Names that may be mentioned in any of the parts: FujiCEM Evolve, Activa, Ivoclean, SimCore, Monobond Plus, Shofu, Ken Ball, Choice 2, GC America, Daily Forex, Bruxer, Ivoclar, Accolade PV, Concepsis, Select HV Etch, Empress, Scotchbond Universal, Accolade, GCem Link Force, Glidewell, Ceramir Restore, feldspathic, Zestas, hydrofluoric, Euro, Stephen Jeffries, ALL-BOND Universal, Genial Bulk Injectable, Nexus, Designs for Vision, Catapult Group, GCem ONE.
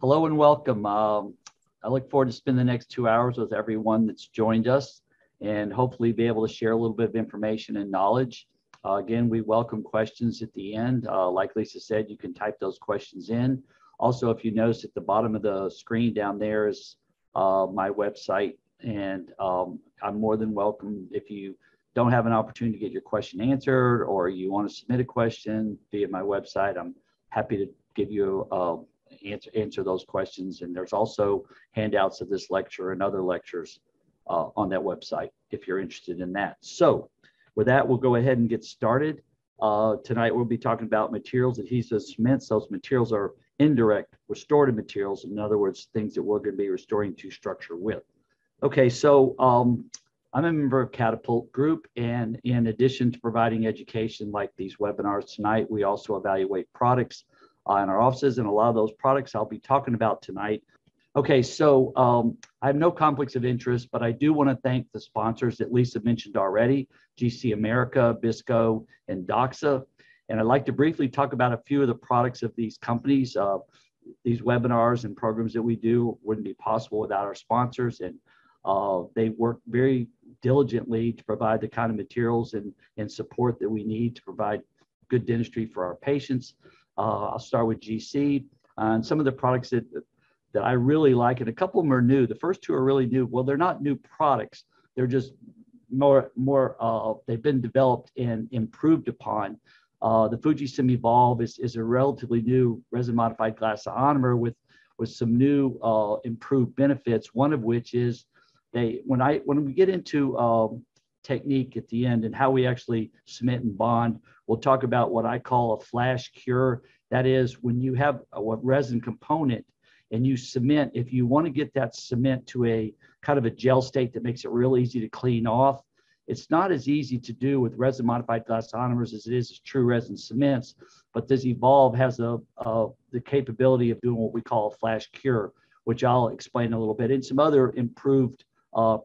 Hello and welcome. I look forward to spending the next 2 hours with everyone that's joined us and hopefully be able to share a little bit of information and knowledge. Again, we welcome questions at the end. Like Lisa said, you can type those questions in. Also, if you notice at the bottom of the screen down there is my website, and I'm more than welcome if you don't have an opportunity to get your question answered or you want to submit a question via my website, I'm happy to give you answer those questions. And there's also handouts of this lecture and other lectures on that website if you're interested in that. So with that, we'll go ahead and get started. Tonight we'll be talking about materials, adhesives, cements. Those materials are indirect restorative materials. In other words, things that we're going to be restoring to structure with. Okay, so I'm a member of Catapult Group, and in addition to providing education like these webinars tonight, we also evaluate products in our offices, and a lot of those products I'll be talking about tonight. Okay, so I have no conflicts of interest, but I do want to thank the sponsors that Lisa mentioned already, GC America, Bisco, and Doxa. And I'd like to briefly talk about a few of the products of these companies. These webinars and programs that we do wouldn't be possible without our sponsors, and they work very diligently to provide the kind of materials and support that we need to provide good dentistry for our patients. I'll start with GC and some of the products that I really like, and a couple of them are new. The first two are really new. Well, they're not new products. They're just more they've been developed and improved upon. The FujiCEM Evolve is a relatively new resin-modified glass ionomer with some new improved benefits, one of which is when we get into technique at the end and how we actually cement and bond, we'll talk about what I call a flash cure. That is, when you have a resin component and you cement, if you want to get that cement to a kind of a gel state that makes it real easy to clean off, it's not as easy to do with resin modified glass ionomers as it is with true resin cements, but this Evolve has the capability of doing what we call a flash cure, which I'll explain a little bit, and some other improved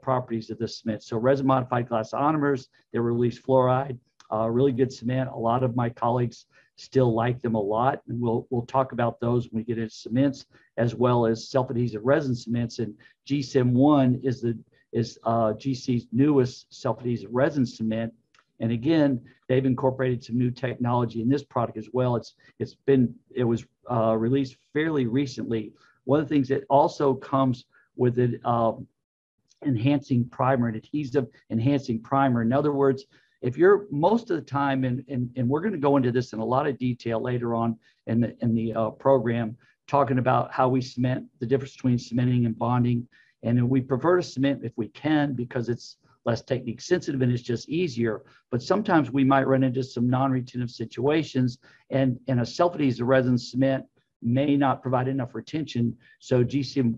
properties of this cement. So resin modified glass ionomers, they release fluoride, really good cement. A lot of my colleagues still like them a lot, and we'll talk about those when we get into cements, as well as self-adhesive resin cements. And GCem ONE is GC's newest self-adhesive resin cement. And again, they've incorporated some new technology in this product as well. It was released fairly recently. One of the things that also comes with it, enhancing primer, an adhesive enhancing primer. In other words, if you're most of the time, and we're gonna go into this in a lot of detail later on in the program, talking about how we cement, the difference between cementing and bonding. And we prefer to cement if we can because it's less technique sensitive and it's just easier. But sometimes we might run into some non-retentive situations, and a self-adhesive resin cement may not provide enough retention. So GCem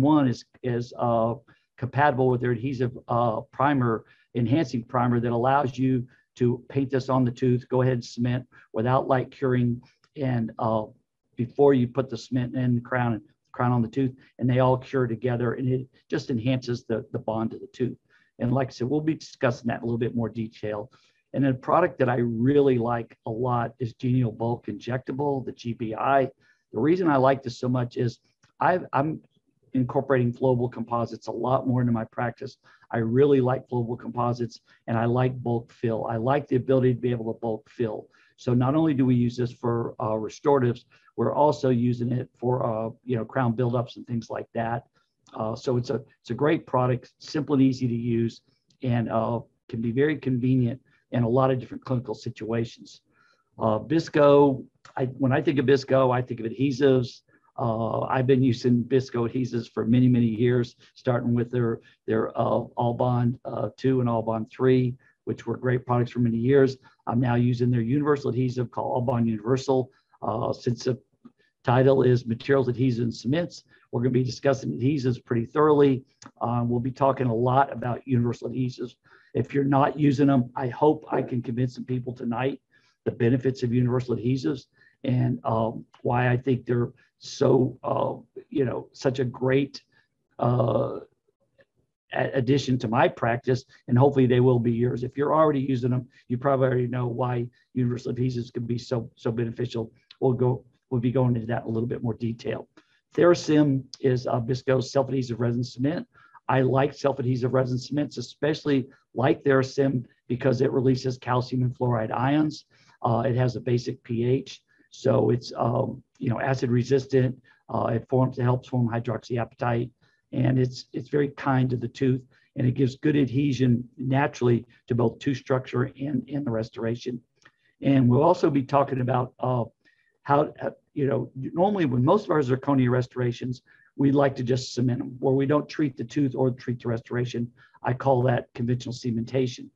ONE is compatible with their adhesive primer, enhancing primer, that allows you to paint this on the tooth, go ahead and cement without light curing, and before you put the cement in the crown on the tooth, and they all cure together, and it just enhances the bond of the tooth. And like I said, we'll be discussing that in a little bit more detail. And a product that I really like a lot is Genial Bulk Injectable, the GBI. The reason I like this so much is I'm incorporating flowable composites a lot more into my practice. I really like flowable composites, and I like bulk fill. I like the ability to be able to bulk fill. So not only do we use this for restoratives, we're also using it for crown buildups and things like that. So it's a great product, simple and easy to use, and can be very convenient in a lot of different clinical situations. Bisco, when I think of Bisco, I think of adhesives. I've been using Bisco adhesives for many, many years, starting with their ALL-BOND 2 and ALL-BOND 3, which were great products for many years. I'm now using their universal adhesive called ALL-BOND Universal. Since the title is Materials, Adhesives, and Cements, we're going to be discussing adhesives pretty thoroughly. We'll be talking a lot about universal adhesives. If you're not using them, I hope I can convince some people tonight the benefits of universal adhesives, and why I think they're so, such a great addition to my practice, and hopefully they will be yours. If you're already using them, you probably already know why universal adhesives can be so beneficial. We'll be going into that in a little bit more detail. Theracem is Bisco's self-adhesive resin cement. I like self-adhesive resin cements, especially like Theracem, because it releases calcium and fluoride ions. It has a basic pH, so it's acid resistant. It helps form hydroxyapatite, and it's very kind to the tooth, and it gives good adhesion naturally to both tooth structure and the restoration. And we'll also be talking about how normally when most of our zirconia restorations, we like to just cement them, where we don't treat the tooth or treat the restoration. I call that conventional cementation.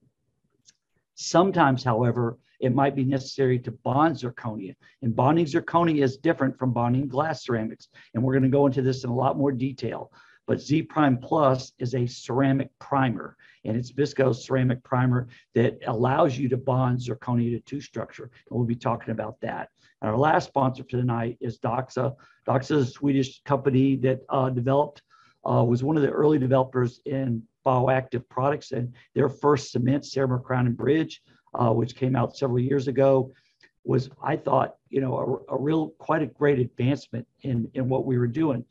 Sometimes, however, it might be necessary to bond zirconia. And bonding zirconia is different from bonding glass ceramics. And we're going to go into this in a lot more detail. But Z-Prime Plus is a ceramic primer, and it's Bisco's ceramic primer that allows you to bond zirconia to tooth structure. And we'll be talking about that. And our last sponsor for tonight is Doxa. Doxa is a Swedish company that was one of the early developers in bioactive products, and their first cement, Ceramir Crown and Bridge, which came out several years ago, was, I thought, quite a great advancement in what we were doing.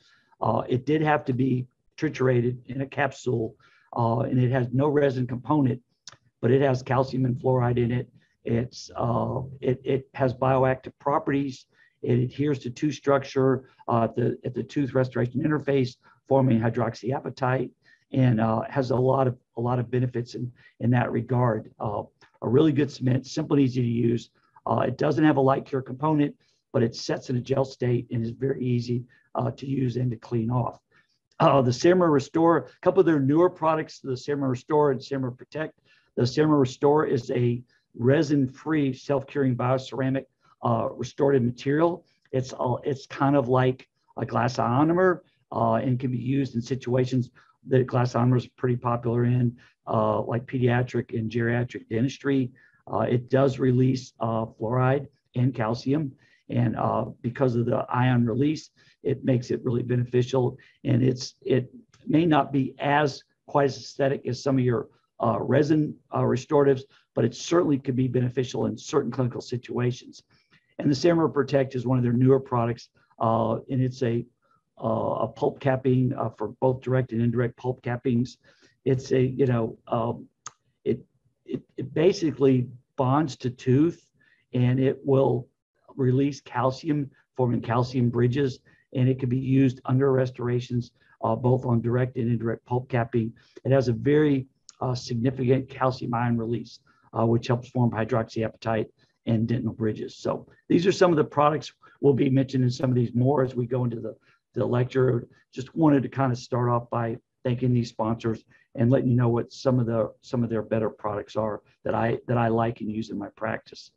It did have to be triturated in a capsule, and it has no resin component, but it has calcium and fluoride in it. It has bioactive properties. It adheres to tooth structure at the tooth restoration interface, forming hydroxyapatite, and has a lot of benefits in that regard. A really good cement, simple and easy to use. It doesn't have a light cure component, but it sets in a gel state and is very easy to use and to clean off. The Ceramir Restore, a couple of their newer products, the Ceramir Restore and Ceramir Protect. The Ceramir Restore is a resin-free, self-curing bioceramic restorative material. It's kind of like a glass ionomer and can be used in situations that glass ionomer is pretty popular in, like pediatric and geriatric dentistry. It does release fluoride and calcium, and because of the ion release, it makes it really beneficial. And it may not be quite as aesthetic as some of your resin restoratives, but it certainly could be beneficial in certain clinical situations. And the Ceramir Protect is one of their newer products, and it's a pulp capping for both direct and indirect pulp cappings. It's it basically bonds to tooth, and it will release calcium, forming calcium bridges, and it can be used under restorations, both on direct and indirect pulp capping. It has a very significant calcium ion release, which helps form hydroxyapatite and dentinal bridges. So these are some of the products. We'll be mentioning some of these more as we go into the lecture. Just wanted to kind of start off by thanking these sponsors and letting you know what some of their better products are that I like and use in my practice.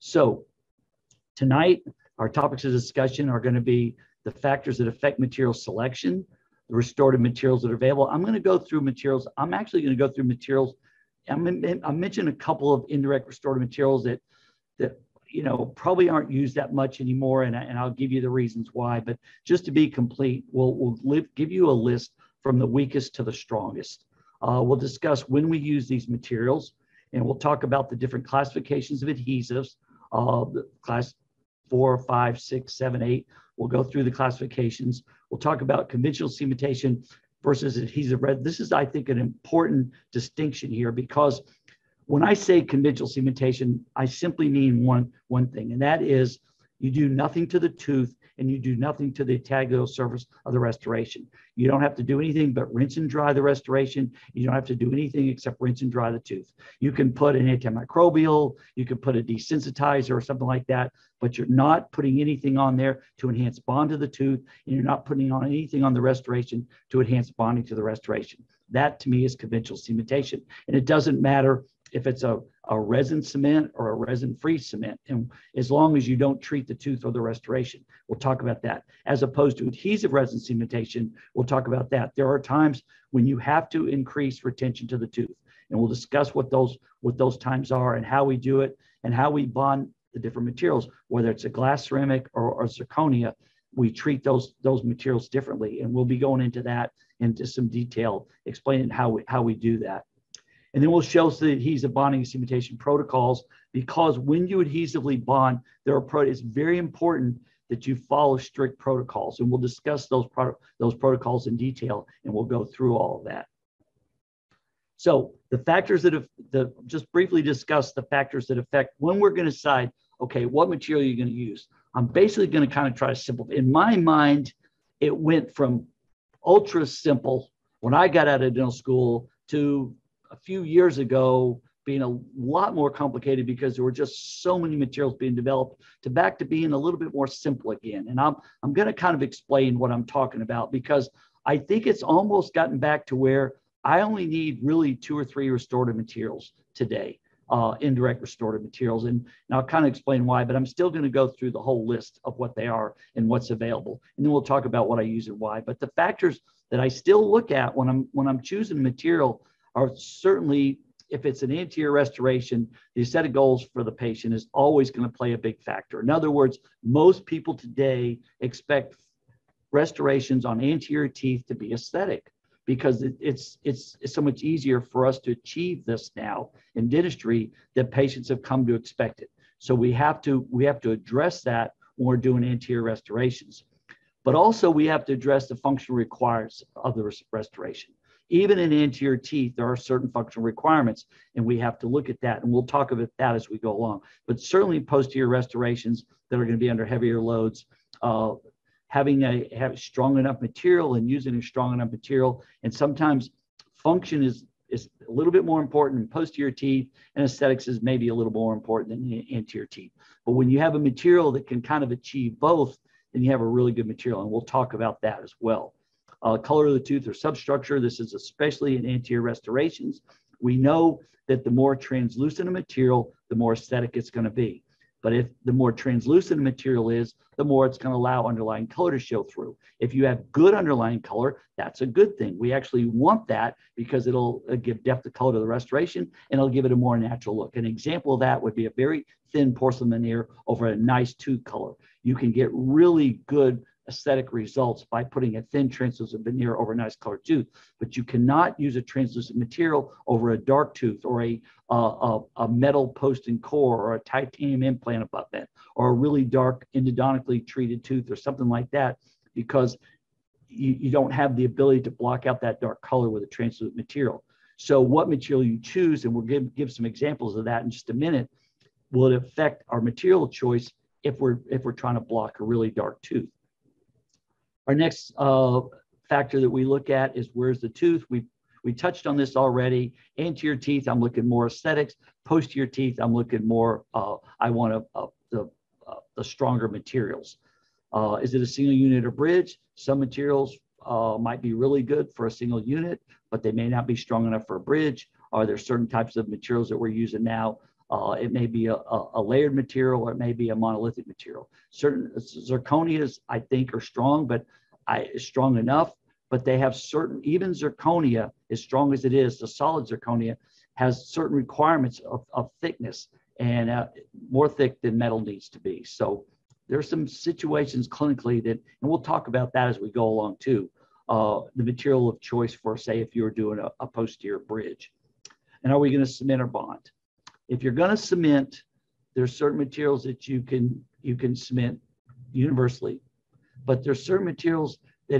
So tonight, our topics of discussion are going to be the factors that affect material selection, the restorative materials that are available. I'm going to go through materials. I'm actually going to go through materials. I mentioned a couple of indirect restorative materials that probably aren't used that much anymore, and I'll give you the reasons why. But just to be complete, we'll give you a list from the weakest to the strongest. We'll discuss when we use these materials, and we'll talk about the different classifications of adhesives, the class 4, 5, 6, 7, 8. We'll go through the classifications. We'll talk about conventional cementation versus adhesive resin. This is, I think, an important distinction here, because when I say conventional cementation, I simply mean one thing, and that is you do nothing to the tooth and you do nothing to the intaglio surface of the restoration. You don't have to do anything but rinse and dry the restoration. You don't have to do anything except rinse and dry the tooth. You can put an antimicrobial, you can put a desensitizer or something like that, but you're not putting anything on there to enhance bond to the tooth, and you're not putting on anything on the restoration to enhance bonding to the restoration. That, to me, is conventional cementation, and it doesn't matter if it's a resin cement or a resin-free cement, and as long as you don't treat the tooth or the restoration. We'll talk about that. As opposed to adhesive resin cementation, we'll talk about that. There are times when you have to increase retention to the tooth, and we'll discuss what those times are and how we do it and how we bond the different materials, whether it's a glass ceramic or zirconia. We treat those materials differently, and we'll be going into that into some detail, explaining how we do that. And then we'll show the adhesive bonding and cementation protocols, because when you adhesively bond, it's very important that you follow strict protocols. And we'll discuss those protocols in detail, and we'll go through all of that. So the factors that have, just briefly discuss the factors that affect when we're going to decide, okay, what material you're going to use. I'm basically going to kind of try to simplify. In my mind, it went from ultra simple when I got out of dental school to a few years ago being a lot more complicated because there were just so many materials being developed, to back to being a little bit more simple again. And I'm going to kind of explain what I'm talking about, because I think it's almost gotten back to where I only need really 2 or 3 restorative materials today, indirect restorative materials. And I'll kind of explain why, but I'm still going to go through the whole list of what they are and what's available. And then we'll talk about what I use and why. But the factors that I still look at when I'm choosing material are certainly, if it's an anterior restoration, the aesthetic goals for the patient is always going to play a big factor. In other words, most people today expect restorations on anterior teeth to be aesthetic, because it's so much easier for us to achieve this now in dentistry that patients have come to expect it. So we have to address that when we're doing anterior restorations. But also we have to address the functional requirements of the restoration. Even in anterior teeth, there are certain functional requirements, and we have to look at that. And we'll talk about that as we go along. But certainly posterior restorations that are going to be under heavier loads, having strong enough material and using a strong enough material. And sometimes function is a little bit more important in posterior teeth, and aesthetics is maybe a little more important than anterior teeth. But when you have a material that can kind of achieve both, then you have a really good material. And we'll talk about that as well. Color of the tooth or substructure. This is especially in anterior restorations. We know that the more translucent a material, the more aesthetic it's going to be. But if the more translucent a material is, the more it's going to allow underlying color to show through. If you have good underlying color, that's a good thing. We actually want that because it'll give depth of color to the restoration, and it'll give it a more natural look. An example of that would be a very thin porcelain veneer over a nice tooth color. You can get really good aesthetic results by putting a thin translucent veneer over a nice colored tooth, but you cannot use a translucent material over a dark tooth or a metal post and core or a titanium implant abutment or a really dark endodontically treated tooth or something like that, because you don't have the ability to block out that dark color with a translucent material. So what material you choose, and we'll give some examples of that in just a minute, will it affect our material choice if we're trying to block a really dark tooth. Our next factor that we look at is where's the tooth. We touched on this already. Anterior teeth, I'm looking more aesthetics. Posterior teeth, I'm looking more, I want the stronger materials. Is it a single unit or bridge? Some materials might be really good for a single unit, but they may not be strong enough for a bridge. Are there certain types of materials that we're using now? It may be a layered material, or it may be a monolithic material. Certain zirconias, I think, are strong, but strong enough, but they have certain, even zirconia, as strong as it is, the solid zirconia has certain requirements of thickness, and more thick than metal needs to be. So there's some situations clinically that, and we'll talk about that as we go along too, the material of choice for, say, if you're doing a posterior bridge. And are we going to cement or bond? If you're going to cement, there's certain materials that you can cement universally, but there's certain materials that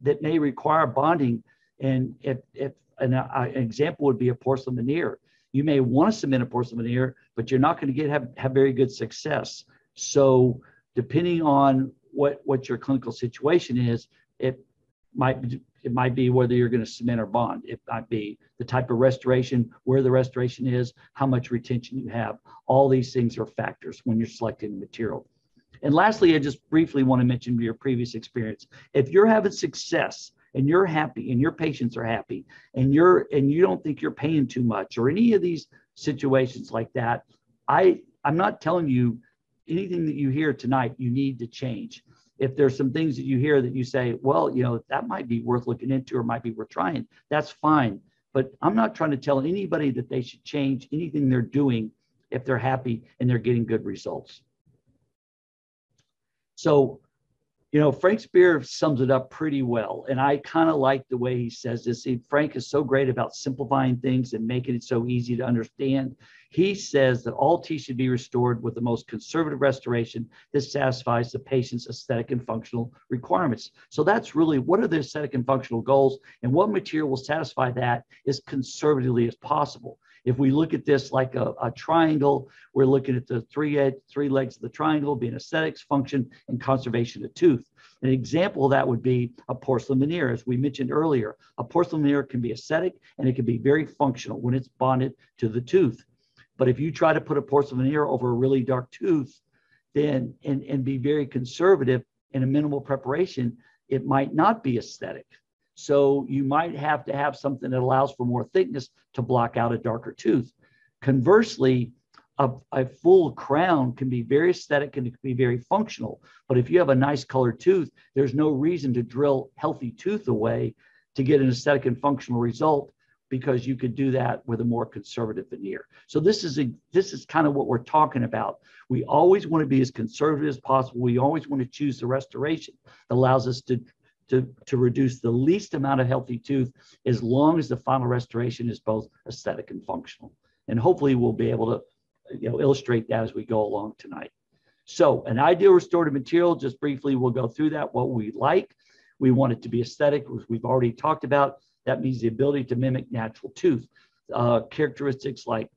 that may require bonding. And an example would be a porcelain veneer. You may want to cement a porcelain veneer, but you're not going to have very good success. So depending on what your clinical situation is, it might be whether you're going to cement or bond. It might be the type of restoration, where the restoration is, how much retention you have. All these things are factors when you're selecting the material. And lastly, I just briefly want to mention your previous experience. If you're having success and you're happy and your patients are happy and you don't think you're paying too much or any of these situations like that, I'm not telling you anything that you hear tonight you need to change. If there's some things that you hear that you say, well, you know, that might be worth looking into or might be worth trying, that's fine. But I'm not trying to tell anybody that they should change anything they're doing if they're happy and they're getting good results. So You know, Frank Spear sums it up pretty well, and I kind of like the way he says this. Frank is so great about simplifying things and making it so easy to understand. He says that all teeth should be restored with the most conservative restoration that satisfies the patient's aesthetic and functional requirements. So that's really, what are the aesthetic and functional goals, and what material will satisfy that as conservatively as possible. If we look at this like a triangle, we're looking at the three legs of the triangle being aesthetics, function, and conservation of tooth. An example of that would be a porcelain veneer. As we mentioned earlier, a porcelain veneer can be aesthetic and it can be very functional when it's bonded to the tooth. But if you try to put a porcelain veneer over a really dark tooth, then and be very conservative in a minimal preparation, it might not be aesthetic. So you might have to have something that allows for more thickness to block out a darker tooth. Conversely, a full crown can be very aesthetic and it can be very functional. But if you have a nice colored tooth, there's no reason to drill healthy tooth away to get an aesthetic and functional result, because you could do that with a more conservative veneer. So this is kind of what we're talking about. We always want to be as conservative as possible. We always want to choose the restoration that allows us to reduce the least amount of healthy tooth, as long as the final restoration is both aesthetic and functional. And hopefully we'll be able to, you know, illustrate that as we go along tonight. So an ideal restorative material, just briefly, we'll go through that, what we like. We want it to be aesthetic, which we've already talked about. That means the ability to mimic natural tooth. Characteristics like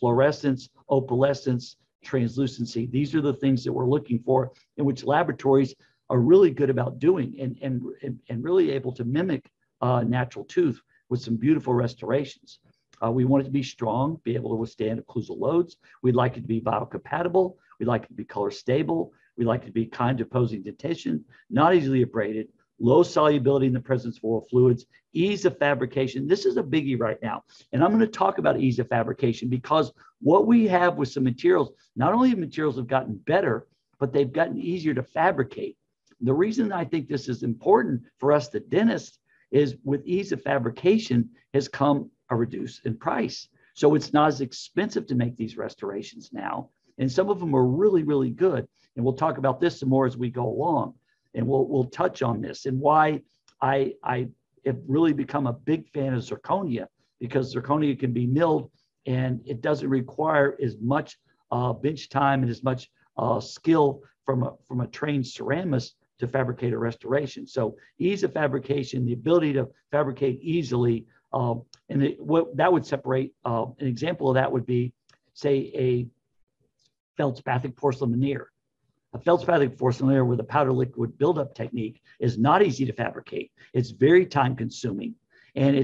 fluorescence, opalescence, translucency. These are the things that we're looking for, in which laboratories are really good about doing and really able to mimic natural tooth with some beautiful restorations. We want it to be strong, be able to withstand occlusal loads. We'd like it to be biocompatible. We'd like it to be color stable. We'd like it to be kind to opposing dentition, not easily abraded, low solubility in the presence of oral fluids, ease of fabrication. This is a biggie right now. And I'm going to talk about ease of fabrication, because what we have with some materials, not only the materials have gotten better, but they've gotten easier to fabricate. The reason I think this is important for us, the dentists, is with ease of fabrication has come a reduce in price. So it's not as expensive to make these restorations now. And some of them are really, really good. And we'll talk about this some more as we go along. And we'll touch on this and why I have really become a big fan of zirconia, because zirconia can be milled and it doesn't require as much bench time and as much skill from a trained ceramist to fabricate a restoration. So ease of fabrication, the ability to fabricate easily, that would separate. An example of that would be, say, a feldspathic porcelain veneer. A feldspathic porcelain veneer with a powder liquid buildup technique is not easy to fabricate. It's very time consuming, and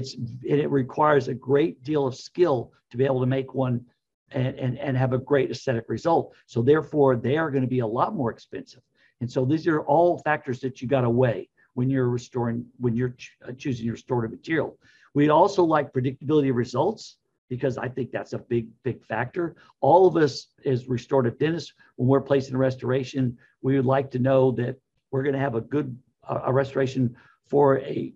it requires a great deal of skill to be able to make one and have a great aesthetic result. So therefore, they are going to be a lot more expensive. And so these are all factors that you got to weigh when you're restoring, when you're choosing your restorative material. We'd also like predictability of results, because I think that's a big, big factor. All of us as restorative dentists, when we're placing a restoration, we would like to know that we're going to have a good restoration for a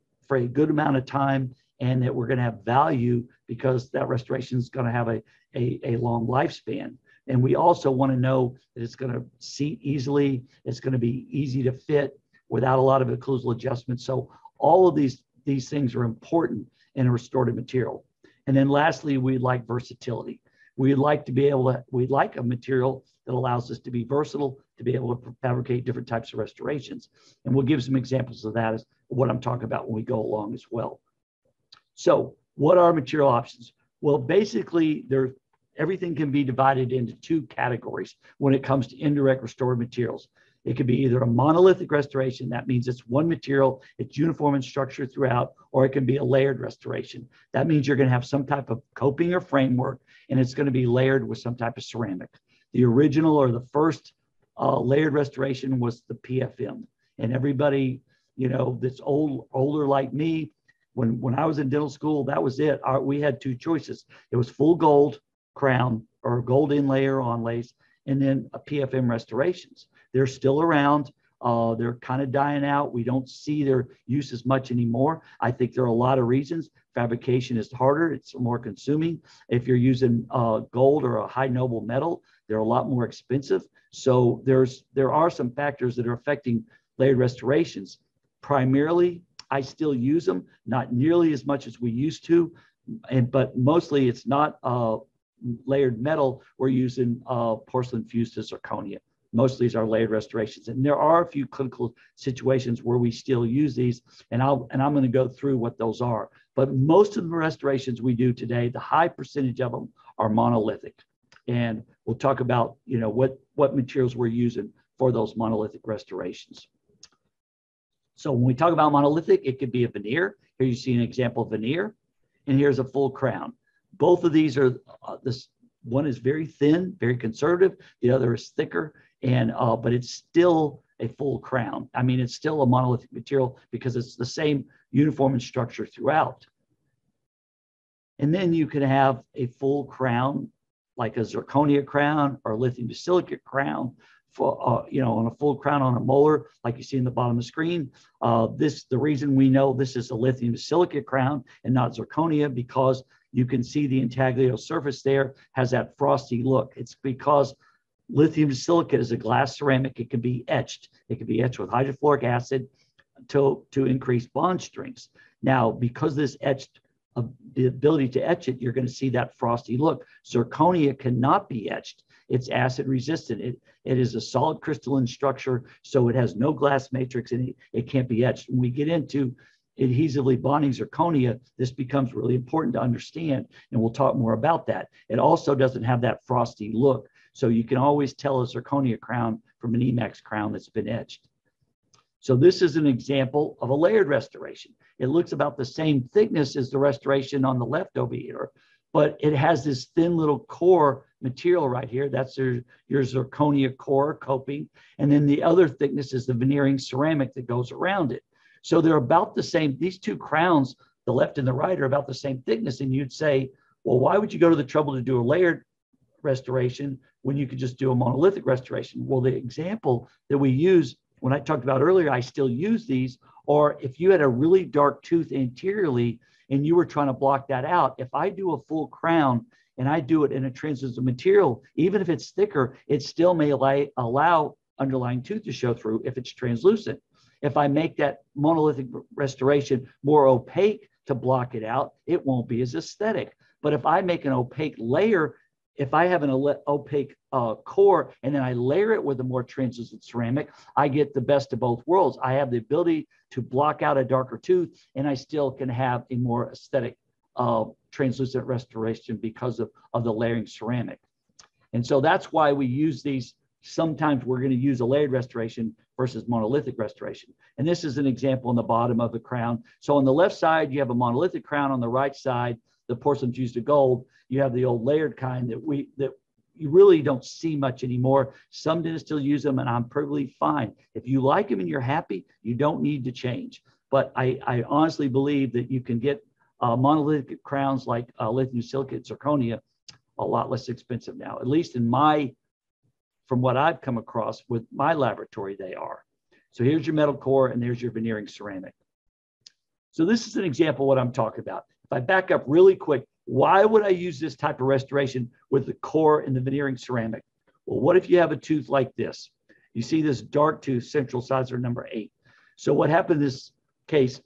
good amount of time, and that we're going to have value, because that restoration is going to have a long lifespan. And we also want to know that it's going to seat easily, it's going to be easy to fit without a lot of occlusal adjustments. So all of these things are important in a restorative material. And then lastly, we'd like versatility. We'd like a material that allows us to be versatile, to be able to fabricate different types of restorations. And we'll give some examples of that as what I'm talking about when we go along as well. So what are material options? Well, basically, everything can be divided into two categories when it comes to indirect restorative materials. It could be either a monolithic restoration, that means it's one material, it's uniform in structure throughout, or it can be a layered restoration. That means you're going to have some type of coping or framework, and it's going to be layered with some type of ceramic. The original, or the first layered restoration, was the PFM. And everybody, you know, that's older like me, when I was in dental school, that was it. We had two choices. It was full gold crown or gold inlay or onlays, and then a PFM restorations. They're still around. They're kind of dying out. We don't see their use as much anymore. I think there are a lot of reasons. Fabrication is harder. It's more consuming. If you're using gold or a high noble metal, they're a lot more expensive. So there are some factors that are affecting layered restorations. Primarily, I still use them, not nearly as much as we used to, but mostly it's not layered metal. We're using porcelain fused to zirconia. Most of these are layered restorations, and there are a few clinical situations where we still use these, and I'm going to go through what those are. But most of the restorations we do today, the high percentage of them are monolithic, and we'll talk about what materials we're using for those monolithic restorations. So when we talk about monolithic, it could be a veneer. Here you see an example veneer, and here's a full crown. Both of these are this one is very thin, very conservative. The other is thicker. And but it's still a full crown. I mean, it's still a monolithic material because it's the same uniform and structure throughout. And then you can have a full crown, like a zirconia crown or a lithium to silicate crown, for on a full crown on a molar, like you see in the bottom of the screen. The reason we know this is a lithium to silicate crown and not zirconia, because you can see the intaglio surface there has that frosty look. It's because lithium silicate is a glass ceramic. It can be etched. It can be etched with hydrofluoric acid to increase bond strengths. Now, because this etched, the ability to etch it, you're going to see that frosty look. Zirconia cannot be etched. It's acid resistant. It is a solid crystalline structure, so it has no glass matrix, and it can't be etched. When we get into adhesively bonding zirconia, this becomes really important to understand, and we'll talk more about that. It also doesn't have that frosty look. So you can always tell a zirconia crown from an e.max crown that's been etched. So this is an example of a layered restoration. It looks about the same thickness as the restoration on the left over here, but it has this thin little core material right here. That's your zirconia core coping. And then the other thickness is the veneering ceramic that goes around it. So they're about the same. These two crowns, the left and the right, are about the same thickness. And you'd say, well, why would you go to the trouble to do a layered restoration when you could just do a monolithic restoration? Well, the example that we use, when I talked about earlier, I still use these, or if you had a really dark tooth anteriorly and you were trying to block that out, if I do a full crown and I do it in a translucent material, even if it's thicker, it still may allow underlying tooth to show through if it's translucent. If I make that monolithic restoration more opaque to block it out, it won't be as aesthetic. But if I make an opaque layer, if I have an opaque core and then I layer it with a more translucent ceramic, I get the best of both worlds. I have the ability to block out a darker tooth, and I still can have a more aesthetic translucent restoration because of the layering ceramic. And so that's why we use these. Sometimes we're going to use a layered restoration versus monolithic restoration. And this is an example on the bottom of the crown. So on the left side, you have a monolithic crown. On the right side, the porcelain's used to gold. You have the old layered kind that you really don't see much anymore. Some dentists still use them, and I'm perfectly fine. If you like them and you're happy, you don't need to change. But I honestly believe that you can get monolithic crowns like lithium silicate zirconia a lot less expensive now, at least from what I've come across with my laboratory, they are. So here's your metal core, and there's your veneering ceramic. So this is an example of what I'm talking about. If I back up really quick, why would I use this type of restoration with the core and the veneering ceramic? Well, what if you have a tooth like this? You see this dark tooth, central incisor number 8. So what happened in this case,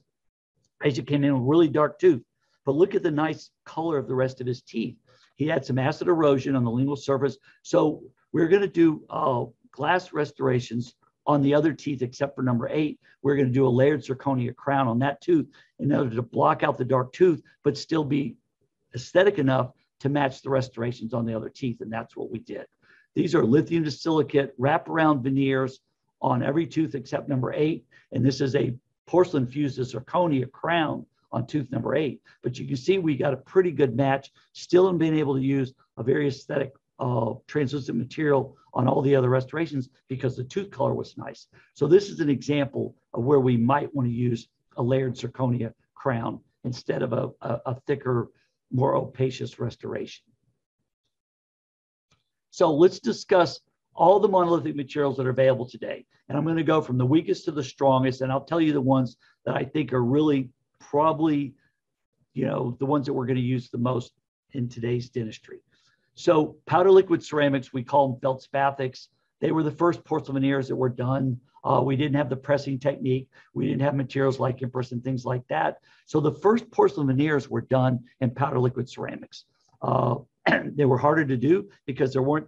patient came in with a really dark tooth, but look at the nice color of the rest of his teeth. He had some acid erosion on the lingual surface. So we're gonna do glass restorations on the other teeth, except for number 8, we're going to do a layered zirconia crown on that tooth in order to block out the dark tooth, but still be aesthetic enough to match the restorations on the other teeth. And that's what we did. These are lithium to silicate wraparound veneers on every tooth except number 8. And this is a porcelain fused to zirconia crown on tooth number 8. But you can see we got a pretty good match, still in being able to use a very aesthetic translucent material on all the other restorations because the tooth color was nice. So this is an example of where we might want to use a layered zirconia crown instead of a thicker, more opacious restoration. So let's discuss all the monolithic materials that are available today. And I'm going to go from the weakest to the strongest, and I'll tell you the ones that I think are really probably, the ones that we're going to use the most in today's dentistry. So powder liquid ceramics, we call them feldspathics. They were the first porcelain veneers that were done We didn't have the pressing technique. We didn't have materials like Empress and things like that. So the first porcelain veneers were done in powder liquid ceramics. They were harder to do because there was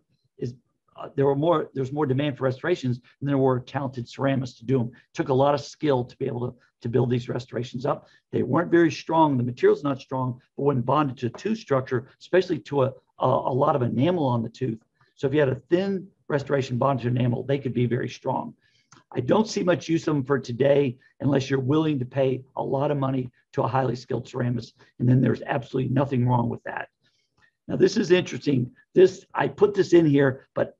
more demand for restorations than there were talented ceramists to do them. It took a lot of skill to be able to build these restorations up. They weren't very strong. The material's not strong, but when bonded to a tooth structure, especially to a lot of enamel on the tooth. So if you had a thin restoration bonded to enamel, they could be very strong. I don't see much use of them for today unless you're willing to pay a lot of money to a highly skilled ceramist, and then there's absolutely nothing wrong with that. Now, this is interesting. I put this in here, but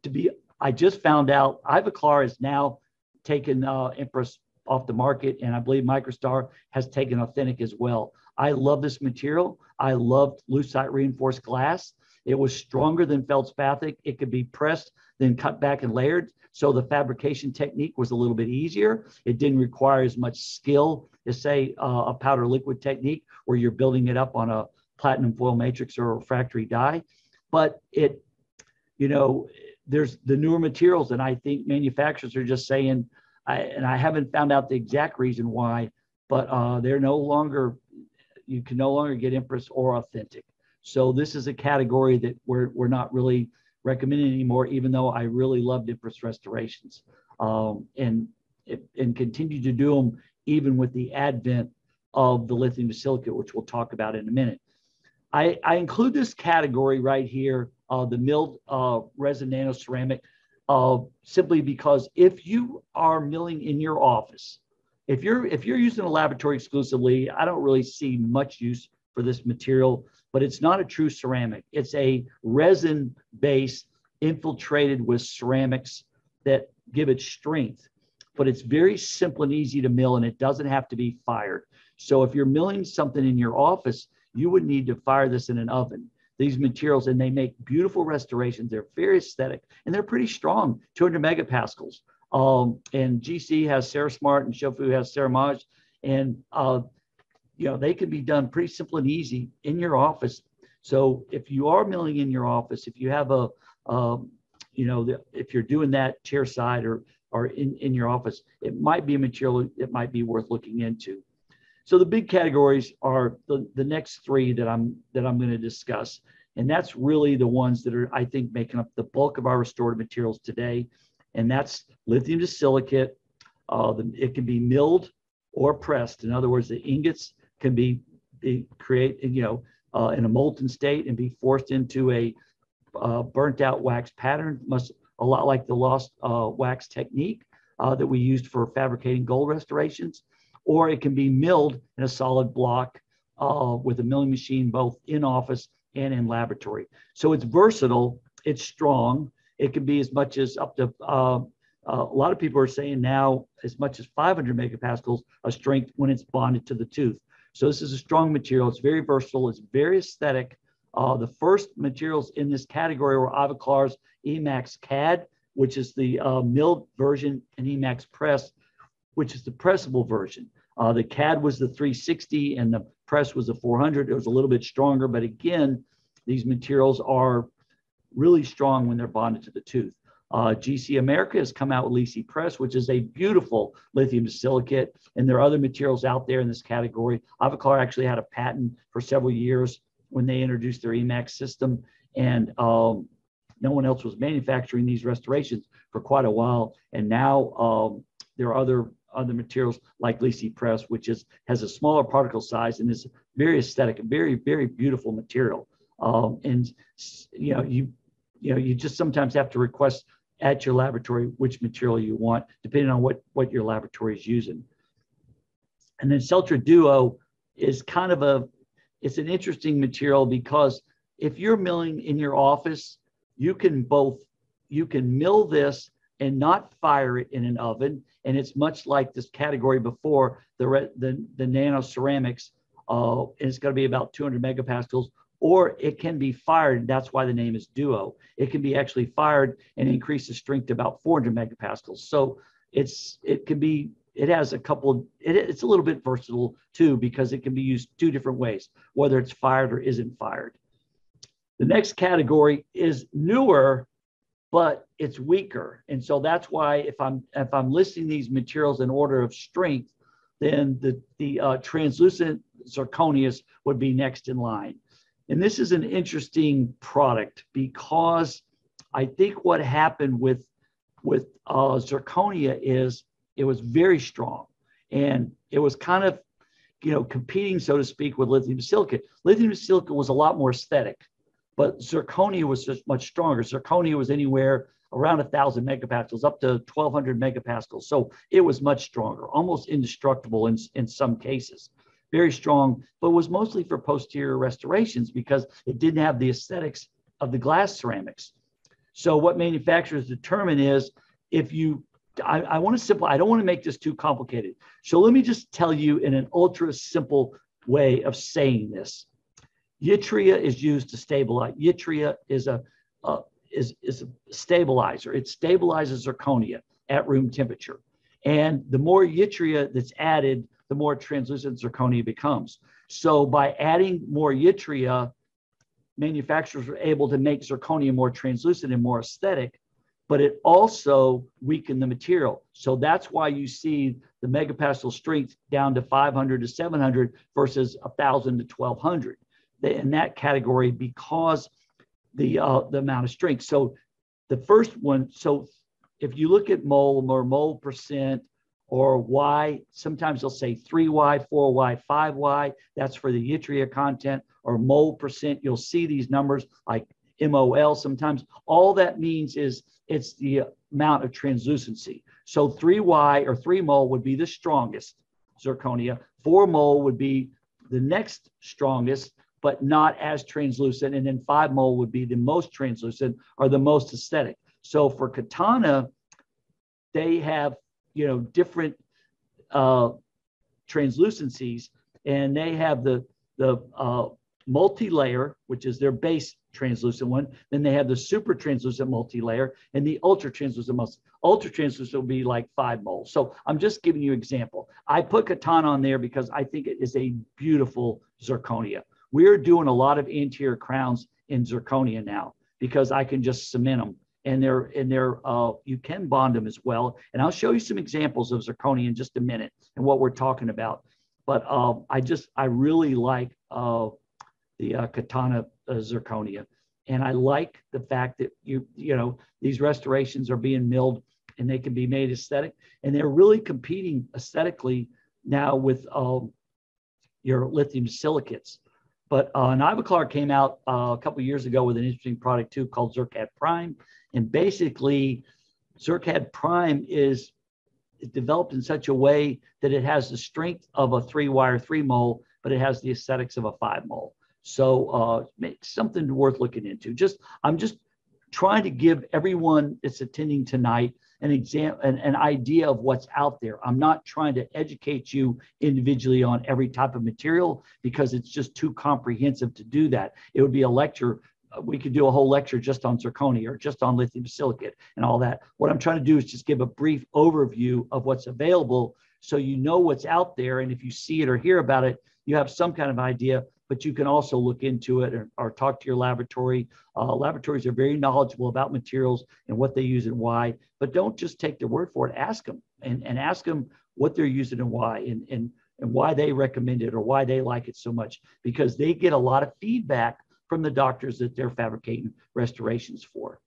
I just found out Ivoclar has now taken Empress off the market, and I believe Microstar has taken Authentic as well. I love this material. I loved lucite reinforced glass. It was stronger than feldspathic. It could be pressed, then cut back and layered. So the fabrication technique was a little bit easier. It didn't require as much skill as, say, a powder liquid technique where you're building it up on a platinum foil matrix or refractory dye. But it, you know, there's the newer materials, and I think manufacturers are just saying, and I haven't found out the exact reason why, but they're no longer, you can no longer get Empress or Authentic. So this is a category that we're not really recommending anymore, even though I really loved Empress restorations and continue to do them even with the advent of the lithium to silicate, which we'll talk about in a minute. I include this category right here, the milled resin nano ceramic, simply because if you are milling in your office, if you're using a laboratory exclusively, I don't really see much use for this material, but it's not a true ceramic. It's a resin base infiltrated with ceramics that give it strength, but it's very simple and easy to mill, and it doesn't have to be fired. So if you're milling something in your office, you would need to fire this in an oven. These materials, and they make beautiful restorations. They're very aesthetic, and they're pretty strong, 200 megapascals. And GC has Ceramart, and Shofu has Ceramage, and you know, they can be done pretty simple and easy in your office. So if you are milling in your office, if you have a, you know, if you're doing that chair side or in your office, it might be a material that might be worth looking into. So the big categories are the next three that I'm going to discuss. And that's really the ones that are, I think, making up the bulk of our restorative materials today. And that's lithium to silicate. It can be milled or pressed. In other words, the ingots can be created, you know, in a molten state and be forced into a burnt out wax pattern, a lot like the lost wax technique that we used for fabricating gold restorations. Or it can be milled in a solid block with a milling machine, both in office and in laboratory. So it's versatile, it's strong. It can be as much as up to, a lot of people are saying now, as much as 500 megapascals of strength when it's bonded to the tooth. So this is a strong material. It's very versatile. It's very aesthetic. The first materials in this category were Ivoclar's e.max CAD, which is the milled version, and e.max Press, which is the pressable version. The CAD was the 360 and the press was the 400. It was a little bit stronger, but again, these materials are really strong when they're bonded to the tooth. GC America has come out with LiSi Press, which is a beautiful lithium silicate, and there are other materials out there in this category. Ivoclar actually had a patent for several years when they introduced their e.max system, and no one else was manufacturing these restorations for quite a while, and now there are other materials like LiSi Press, which has a smaller particle size and is very aesthetic, very, very beautiful material. And you know, you just sometimes have to request at your laboratory which material you want, depending on what your laboratory is using. And then Celtra Duo is kind of it's an interesting material because if you're milling in your office, you can mill this and not fire it in an oven. And it's much like this category before, the nano ceramics, and it's gonna be about 200 megapascals, or it can be fired, and that's why the name is Duo. It can be actually fired and increase the strength to about 400 megapascals. So it's a little bit versatile too, because it can be used two different ways, whether it's fired or isn't fired. The next category is newer, but it's weaker. And so that's why if I'm listing these materials in order of strength, then the translucent zirconius would be next in line. And this is an interesting product because I think what happened with zirconia is it was very strong and it was kind of, you know, competing, so to speak, with lithium silicate. Lithium silicate was a lot more aesthetic, but zirconia was just much stronger. Zirconia was anywhere around 1,000 megapascals, up to 1,200 megapascals. So it was much stronger, almost indestructible in some cases. Very strong, but was mostly for posterior restorations because it didn't have the aesthetics of the glass ceramics. So what manufacturers determine is if you, I want to simplify, I don't want to make this too complicated. So let me just tell you in an ultra simple way of saying this. Yttria is used to stabilize. Yttria is a stabilizer. It stabilizes zirconia at room temperature. And the more yttria that's added, the more translucent zirconia becomes. So by adding more yttria, manufacturers were able to make zirconia more translucent and more aesthetic, but it also weakened the material. So that's why you see the megapascal strength down to 500 to 700 versus 1,000 to 1,200 in that category because the amount of strength. So the first one, so if you look at mole or mole percent or Y, sometimes they'll say 3Y, 4Y, 5Y, that's for the yttria content, or mole percent, you'll see these numbers like MOL sometimes. All that means is it's the amount of translucency. So 3Y or 3 mole would be the strongest zirconia, 4 mole would be the next strongest, but not as translucent, and then 5 mole would be the most translucent or the most aesthetic. So for Katana, they have, you know, different translucencies, and they have the multi-layer, which is their base translucent one. Then they have the super translucent multi-layer and the ultra translucent. Ultra translucent will be like 5 mole. So I'm just giving you an example. I put Katana on there because I think it is a beautiful zirconia. We're doing a lot of anterior crowns in zirconia now because I can just cement them, and they're you can bond them as well. And I'll show you some examples of zirconia in just a minute and what we're talking about. But I really like the Katana zirconia, and I like the fact that you know these restorations are being milled and they can be made aesthetic, and they're really competing aesthetically now with your lithium silicates. But an Ivoclar came out a couple years ago with an interesting product too called Zircad Prime. And basically, Zircad Prime is developed in such a way that it has the strength of a 3Y or 3 mole, but it has the aesthetics of a 5 mole. So something worth looking into. I'm just trying to give everyone that's attending tonight an idea of what's out there. I'm not trying to educate you individually on every type of material because it's just too comprehensive to do that. It would be a lecture. We could do a whole lecture just on zirconia or just on lithium silicate and all that. What I'm trying to do is just give a brief overview of what's available so you know what's out there. And if you see it or hear about it, you have some kind of idea, but you can also look into it or talk to your laboratory. Laboratories are very knowledgeable about materials and what they use and why, but don't just take their word for it. Ask them and ask them what they're using and why and why they recommend it or why they like it so much, because they get a lot of feedback from the doctors that they're fabricating restorations for.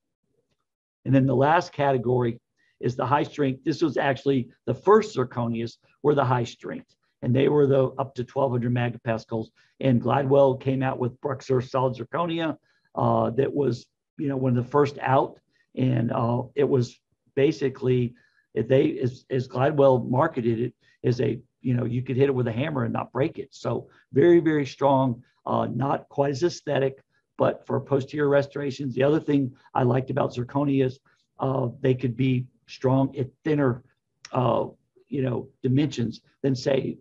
And then the last category is the high strength. This was actually the first zirconias were the high strength, and they were the up to 1,200 megapascals. And Glidewell came out with Bruxer solid zirconia that was, you know, one of the first out. And it was basically, as Glidewell marketed it, as a, you know, you could hit it with a hammer and not break it. So very, very strong, not quite as aesthetic, but for posterior restorations. The other thing I liked about zirconia is they could be strong at thinner, you know, dimensions than say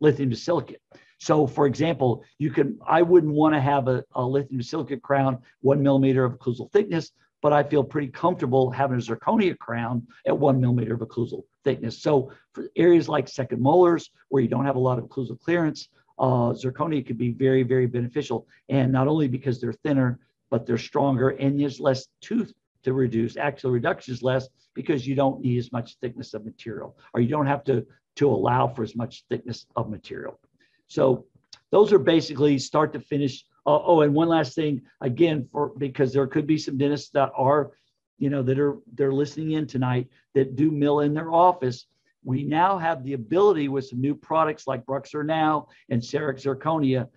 lithium to silicate. So for example, you can, I wouldn't want to have a lithium to silicate crown 1 millimeter of occlusal thickness, but I feel pretty comfortable having a zirconia crown at 1 millimeter of occlusal thickness. So for areas like second molars where you don't have a lot of occlusal clearance, zirconia could be very, very beneficial. And not only because they're thinner, but they're stronger and there's less tooth to reduce. Axial reduction is less because you don't need as much thickness of material, or you don't have to allow for as much thickness of material. So those are basically start to finish. Oh, and one last thing, again, because there could be some dentists that are, they're listening in tonight that do mill in their office. We now have the ability with some new products like Bruxer Now and Cerec Zirconia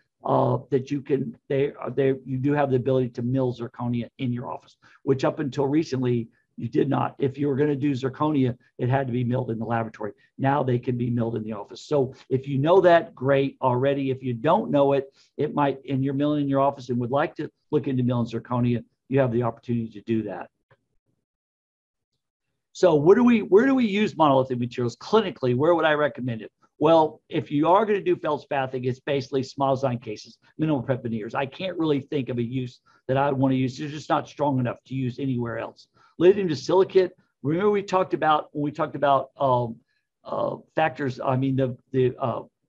that you can, you do have the ability to mill zirconia in your office, which up until recently, you did not. If you were going to do zirconia, it had to be milled in the laboratory. Now they can be milled in the office. So if you know that, great already. If you don't know it, it might, and you're milling in your office and would like to look into milling zirconia, you have the opportunity to do that. So where do we use monolithic materials clinically? Where would I recommend it? Well, if you are going to do feldspathic, it's basically small design cases, minimal prep veneers. I can't really think of a use that I would want to use. They're just not strong enough to use anywhere else. Lithium to silicate. Remember we talked about when we talked about factors. I mean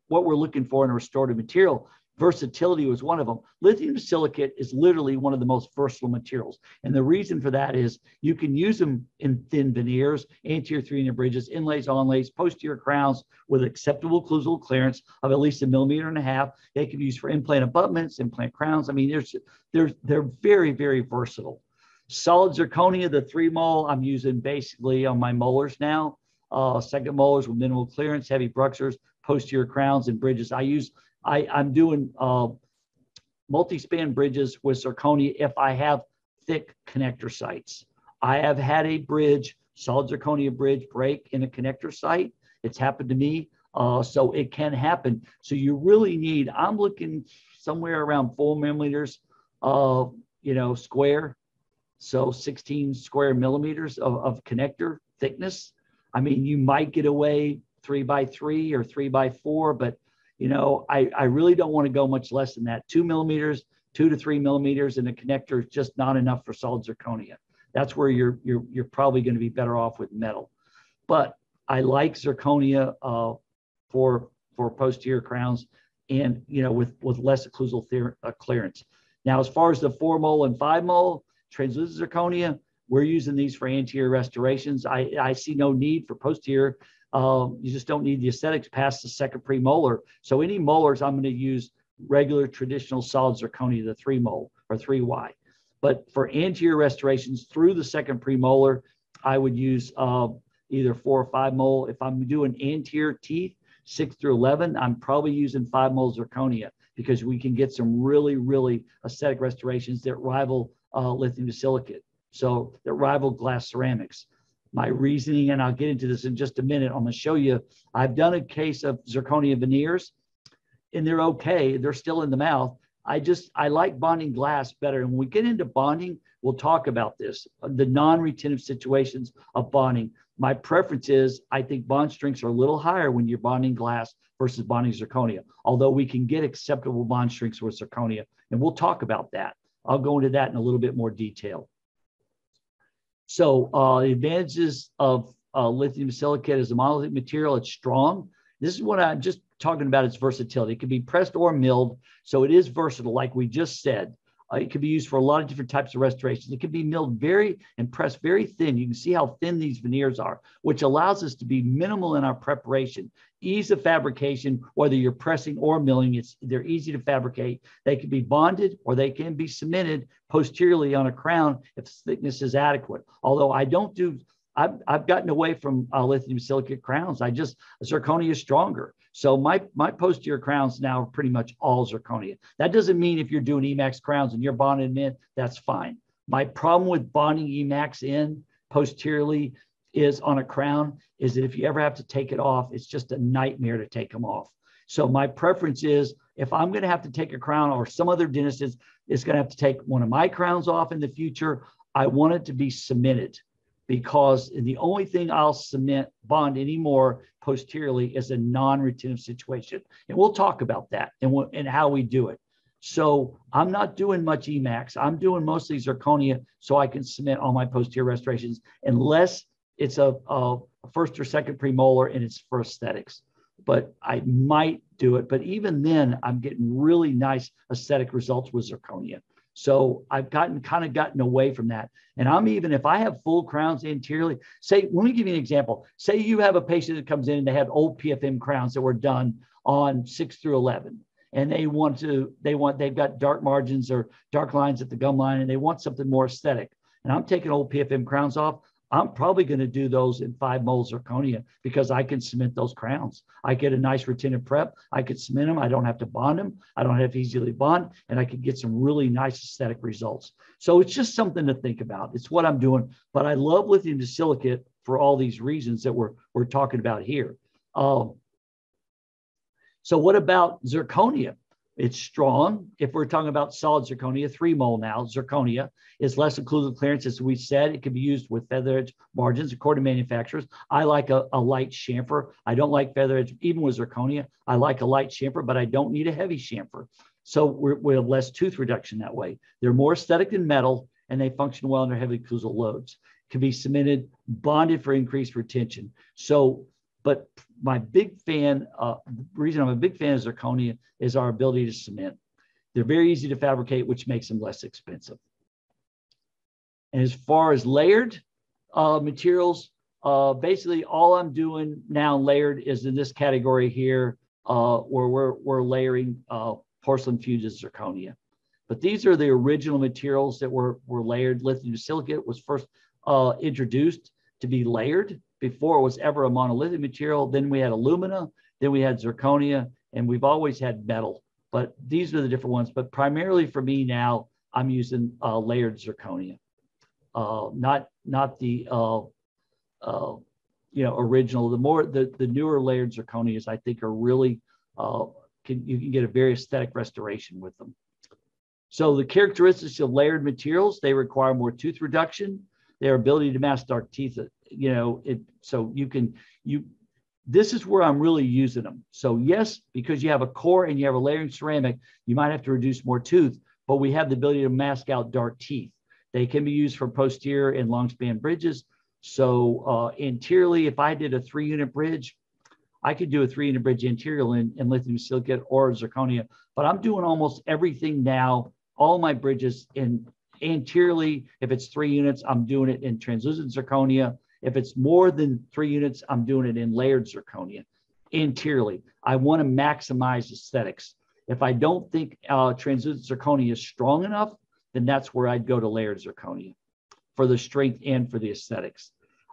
what we're looking for in a restorative material. Versatility was one of them. Lithium to silicate is literally one of the most versatile materials. And the reason for that is you can use them in thin veneers, anterior 3-inch bridges, inlays, onlays, posterior crowns with acceptable occlusal clearance of at least 1.5 mm. They can be used for implant abutments, implant crowns. I mean, they're very, very versatile. Solid zirconia, the 3 mol, I'm using basically on my molars now. Second molars with minimal clearance, heavy bruxers, posterior crowns, and bridges. I'm doing multi-span bridges with zirconia if I have thick connector sites. I have had a bridge, solid zirconia bridge, break in a connector site. It's happened to me, so it can happen. So you really need, I'm looking somewhere around 4 mm, square. So 16 square millimeters of connector thickness. I mean, you might get away 3 by 3 or 3 by 4, but I really don't want to go much less than that. 2 to 3 millimeters in a connector is just not enough for solid zirconia. That's where you're probably going to be better off with metal. But I like zirconia for posterior crowns and with less occlusal clearance. Now, as far as the 4 mol and 5 mol. Translucent zirconia, we're using these for anterior restorations. I see no need for posterior. You just don't need the aesthetics past the second premolar. So any molars, I'm going to use regular traditional solid zirconia, the 3 mol or 3Y. But for anterior restorations through the second premolar, I would use either 4 or 5 mol. If I'm doing anterior teeth, 6 through 11, I'm probably using 5 mol zirconia because we can get some really, really aesthetic restorations that rival lithium to silicate, so that rival glass ceramics. My reasoning, and I'll get into this in just a minute, I'm going to show you, I've done a case of zirconia veneers, and they're okay, they're still in the mouth. I like bonding glass better, and when we get into bonding, we'll talk about this, the non-retentive situations of bonding. My preference is, I think bond strengths are a little higher when you're bonding glass versus bonding zirconia, although we can get acceptable bond strengths with zirconia, and we'll talk about that. I'll go into that in a little bit more detail. So the advantages of lithium silicate as a monolithic material, it's strong. This is what I'm just talking about, its versatility. It can be pressed or milled, so it is versatile, like we just said. It can be used for a lot of different types of restorations. It can be milled and pressed very thin. You can see how thin these veneers are, which allows us to be minimal in our preparation. Ease of fabrication, whether you're pressing or milling, they're easy to fabricate. They can be bonded or they can be cemented posteriorly on a crown if thickness is adequate. Although I've gotten away from lithium silicate crowns. Zirconia is stronger. So my posterior crowns now are pretty much all zirconia. That doesn't mean if you're doing e.max crowns and you're bonded in, that's fine. My problem with bonding e.max in posteriorly is on a crown is that if you ever have to take it off, it's just a nightmare to take them off. So my preference is if I'm going to have to take a crown or some other dentist is going to have to take one of my crowns off in the future, I want it to be cemented. Because the only thing I'll bond anymore posteriorly is a non-retentive situation. And we'll talk about that and how we do it. So I'm not doing much e.max. I'm doing mostly zirconia so I can cement all my posterior restorations unless it's a first or second premolar and it's for aesthetics. But I might do it. But even then, I'm getting really nice aesthetic results with zirconia. So I've kind of gotten away from that. And I'm even, if I have full crowns anteriorly, say, let me give you an example. Say you have a patient that comes in and they had old PFM crowns that were done on 6 through 11, and they've got dark margins or dark lines at the gum line, and they want something more aesthetic. And I'm taking old PFM crowns off. I'm probably going to do those in 5 moles zirconia because I can cement those crowns. I get a nice retentive prep. I could cement them. I don't have to bond them. I don't have to easily bond, and I can get some really nice aesthetic results. So it's just something to think about. It's what I'm doing, but I love lithium disilicate for all these reasons that we're talking about here. So what about zirconia? It's strong. If we're talking about solid zirconia, 3 mole now, zirconia is less occlusal clearance, as we said. It can be used with feather edge margins, according to manufacturers. I like a light chamfer. I don't like feather edge, even with zirconia. I like a light chamfer, but I don't need a heavy chamfer. So we have less tooth reduction that way. They're more aesthetic than metal, and they function well under heavy occlusal loads. Can be cemented, bonded for increased retention. So, but my big fan, the reason I'm a big fan of zirconia is our ability to cement. They're very easy to fabricate, which makes them less expensive. And as far as layered materials, basically all I'm doing now layered is in this category here, where we're layering porcelain fused zirconia. But these are the original materials that were layered. Lithium silicate was first introduced to be layered before it was ever a monolithic material. Then we had alumina, then we had zirconia, and we've always had metal, but these are the different ones. But primarily for me now, I'm using layered zirconia, not the original. The newer layered zirconias, I think, are really, you can get a very aesthetic restoration with them. So the characteristics of layered materials, they require more tooth reduction, their ability to mask dark teeth, this is where I'm really using them. So yes, because you have a core and you have a layering ceramic, you might have to reduce more tooth, but we have the ability to mask out dark teeth. They can be used for posterior and long span bridges. So anteriorly, if I did a 3-unit bridge, I could do a 3-unit bridge anteriorly in lithium silicate or zirconia, but I'm doing almost everything now, all my bridges in anteriorly. If it's 3 units, I'm doing it in translucent zirconia. If it's more than 3 units, I'm doing it in layered zirconia anteriorly. I want to maximize aesthetics. If I don't think translucent zirconia is strong enough, then that's where I'd go to layered zirconia for the strength and for the aesthetics.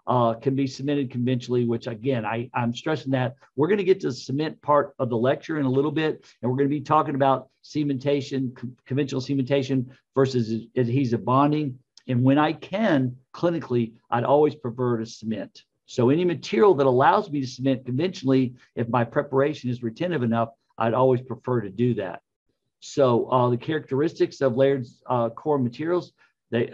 Can be cemented conventionally, which again, I'm stressing that. We're going to get to the cement part of the lecture in a little bit, and we're going to be talking about cementation, conventional cementation versus adhesive bonding. And when I can, clinically, I'd always prefer to cement. So any material that allows me to cement conventionally, if my preparation is retentive enough, I'd always prefer to do that. So the characteristics of layered core materials, they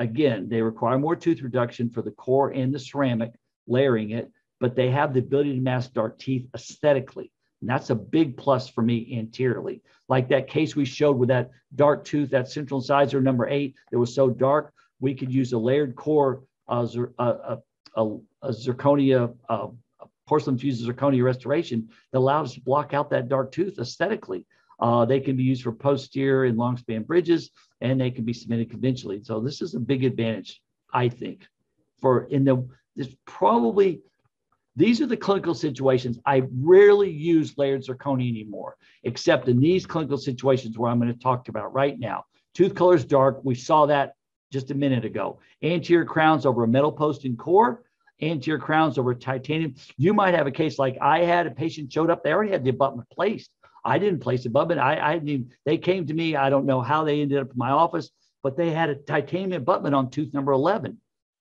require more tooth reduction for the core and the ceramic, layering it, but they have the ability to mask dark teeth aesthetically. And that's a big plus for me anteriorly. Like that case we showed with that dark tooth, that central incisor number 8, that was so dark, we could use a layered core zirconia, porcelain fused zirconia restoration that allows us to block out that dark tooth aesthetically. They can be used for posterior and long span bridges, and they can be cemented conventionally. So this is a big advantage, I think, these are the clinical situations. I rarely use layered zirconia anymore, except in these clinical situations where I'm going to talk about right now. Tooth color is dark. We saw that just a minute ago. Anterior crowns over a metal post and core, anterior crowns over titanium. You might have a case like I had. A patient showed up. They already had the abutment placed. I didn't place abutment. They came to me. I don't know how they ended up in my office, but they had a titanium abutment on tooth number 11.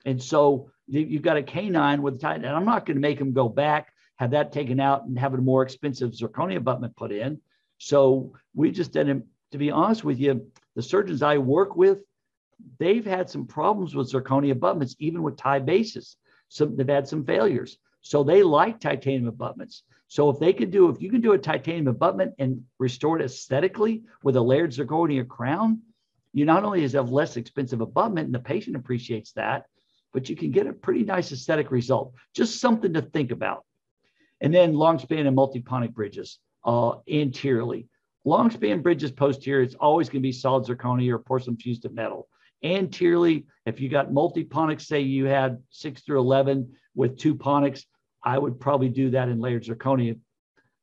And so you've got a canine with titanium, and I'm not going to make them go back, have that taken out, and have a more expensive zirconia abutment put in. So we just didn't, to be honest with you, the surgeons I work with, they've had some problems with zirconia abutments, even with tie bases. They've had some failures. So they like titanium abutments. So if you can do a titanium abutment and restore it aesthetically with a layered zirconia crown, you not only have less expensive abutment, and the patient appreciates that, but you can get a pretty nice aesthetic result. Just something to think about. And then long span and multiponic bridges anteriorly. Long span bridges posterior, it's always going to be solid zirconia or porcelain fused at metal. Anteriorly, if you got multi-ponics, say you had 6 through 11 with 2 ponics, I would probably do that in layered zirconia,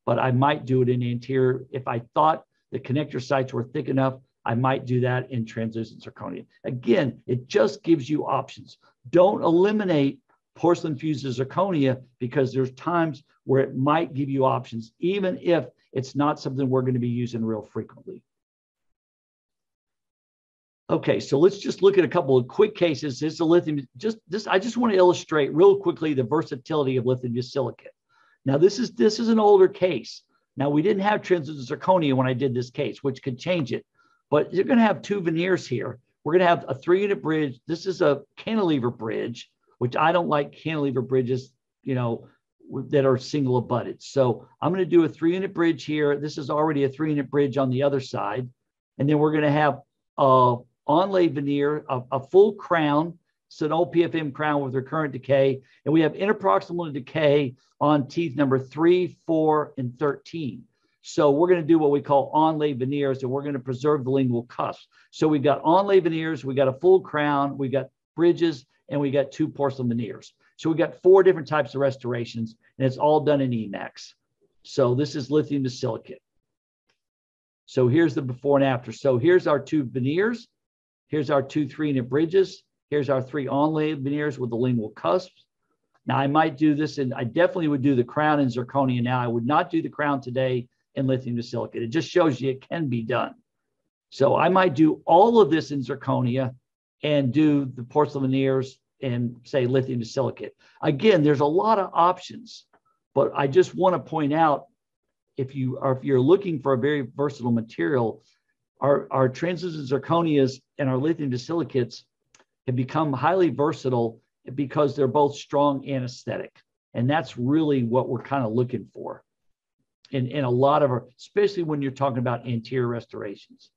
but I might do it in anterior. If I thought the connector sites were thick enough, I might do that in translucent zirconia. Again, it just gives you options. Don't eliminate porcelain fused zirconia because there's times where it might give you options, even if it's not something we're going to be using real frequently. Okay, so let's just look at a couple of quick cases. This is a lithium, I just want to illustrate real quickly the versatility of lithium silicate. Now this is an older case. Now we didn't have translucent zirconia when I did this case, which could change it, but you're going to have 2 veneers here. We're going to have a 3-unit bridge. This is a cantilever bridge, which I don't like cantilever bridges, you know, that are single abutted. So I'm going to do a 3-unit bridge here. This is already a 3-unit bridge on the other side. And then we're going to have a onlay veneer, a full crown. It's an old PFM crown with recurrent decay. And we have interproximal decay on teeth number 3, 4, and 13. So we're going to do what we call onlay veneers, and we're going to preserve the lingual cusps. So we've got onlay veneers, we've got a full crown, we've got bridges, and we got 2 porcelain veneers. So we got 4 different types of restorations, and it's all done in e.max. So this is lithium to silicate. So here's the before and after. So here's our 2 veneers. Here's our 2 3-unit bridges. Here's our 3 onlay veneers with the lingual cusps. Now I might do this, and I definitely would do the crown in zirconia now. I would not do the crown today in lithium to silicate. It just shows you it can be done. So I might do all of this in zirconia and do the porcelain veneers and say lithium to silicate. Again, there's a lot of options, but I just want to point out, if you're looking for a very versatile material, our translucent zirconias and our lithium to silicates have become highly versatile because they're both strong and aesthetic. And that's really what we're kind of looking for in a lot of our, especially when you're talking about anterior restorations.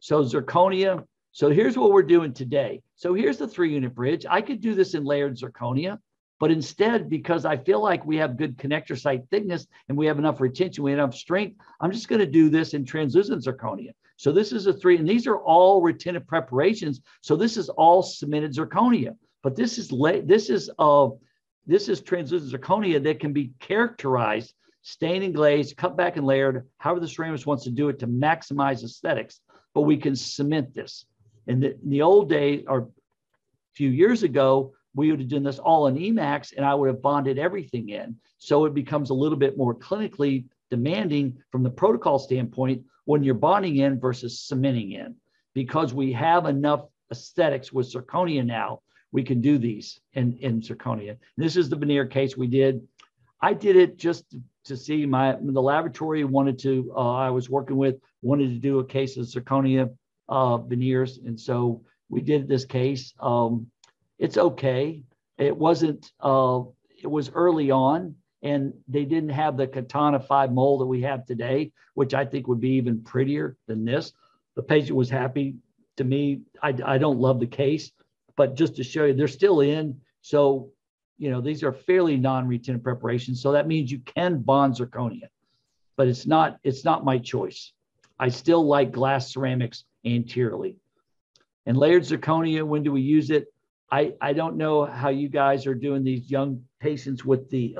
So zirconia, so here's what we're doing today. So here's the 3-unit bridge. I could do this in layered zirconia, but instead, because I feel like we have good connector site thickness and we have enough retention, we have enough strength, I'm just going to do this in translucent zirconia. So this is a 3, and these are all retentive preparations. So this is all cemented zirconia, but this is translucent zirconia that can be characterized, stained and glazed, cut back and layered, however the ceramist wants to do it to maximize aesthetics. But we can cement this. And in the old day, or a few years ago, we would have done this all in e.max, and I would have bonded everything in. So it becomes a little bit more clinically demanding from the protocol standpoint when you're bonding in versus cementing in. Because we have enough aesthetics with zirconia now, we can do these in zirconia. And this is the veneer case we did. I did it just to see the laboratory wanted to, I was working with, wanted to do a case of zirconia veneers. And so we did this case. It's okay. It wasn't, it was early on, and they didn't have the Katana 5 mole that we have today, which I think would be even prettier than this. The patient was happy. To me, I don't love the case, but just to show you, they're still in. So, you know, these are fairly non-retentive preparations. So that means you can bond zirconia, but it's not my choice. I still like glass ceramics anteriorly. And layered zirconia, when do we use it? I don't know how you guys are doing these young patients with the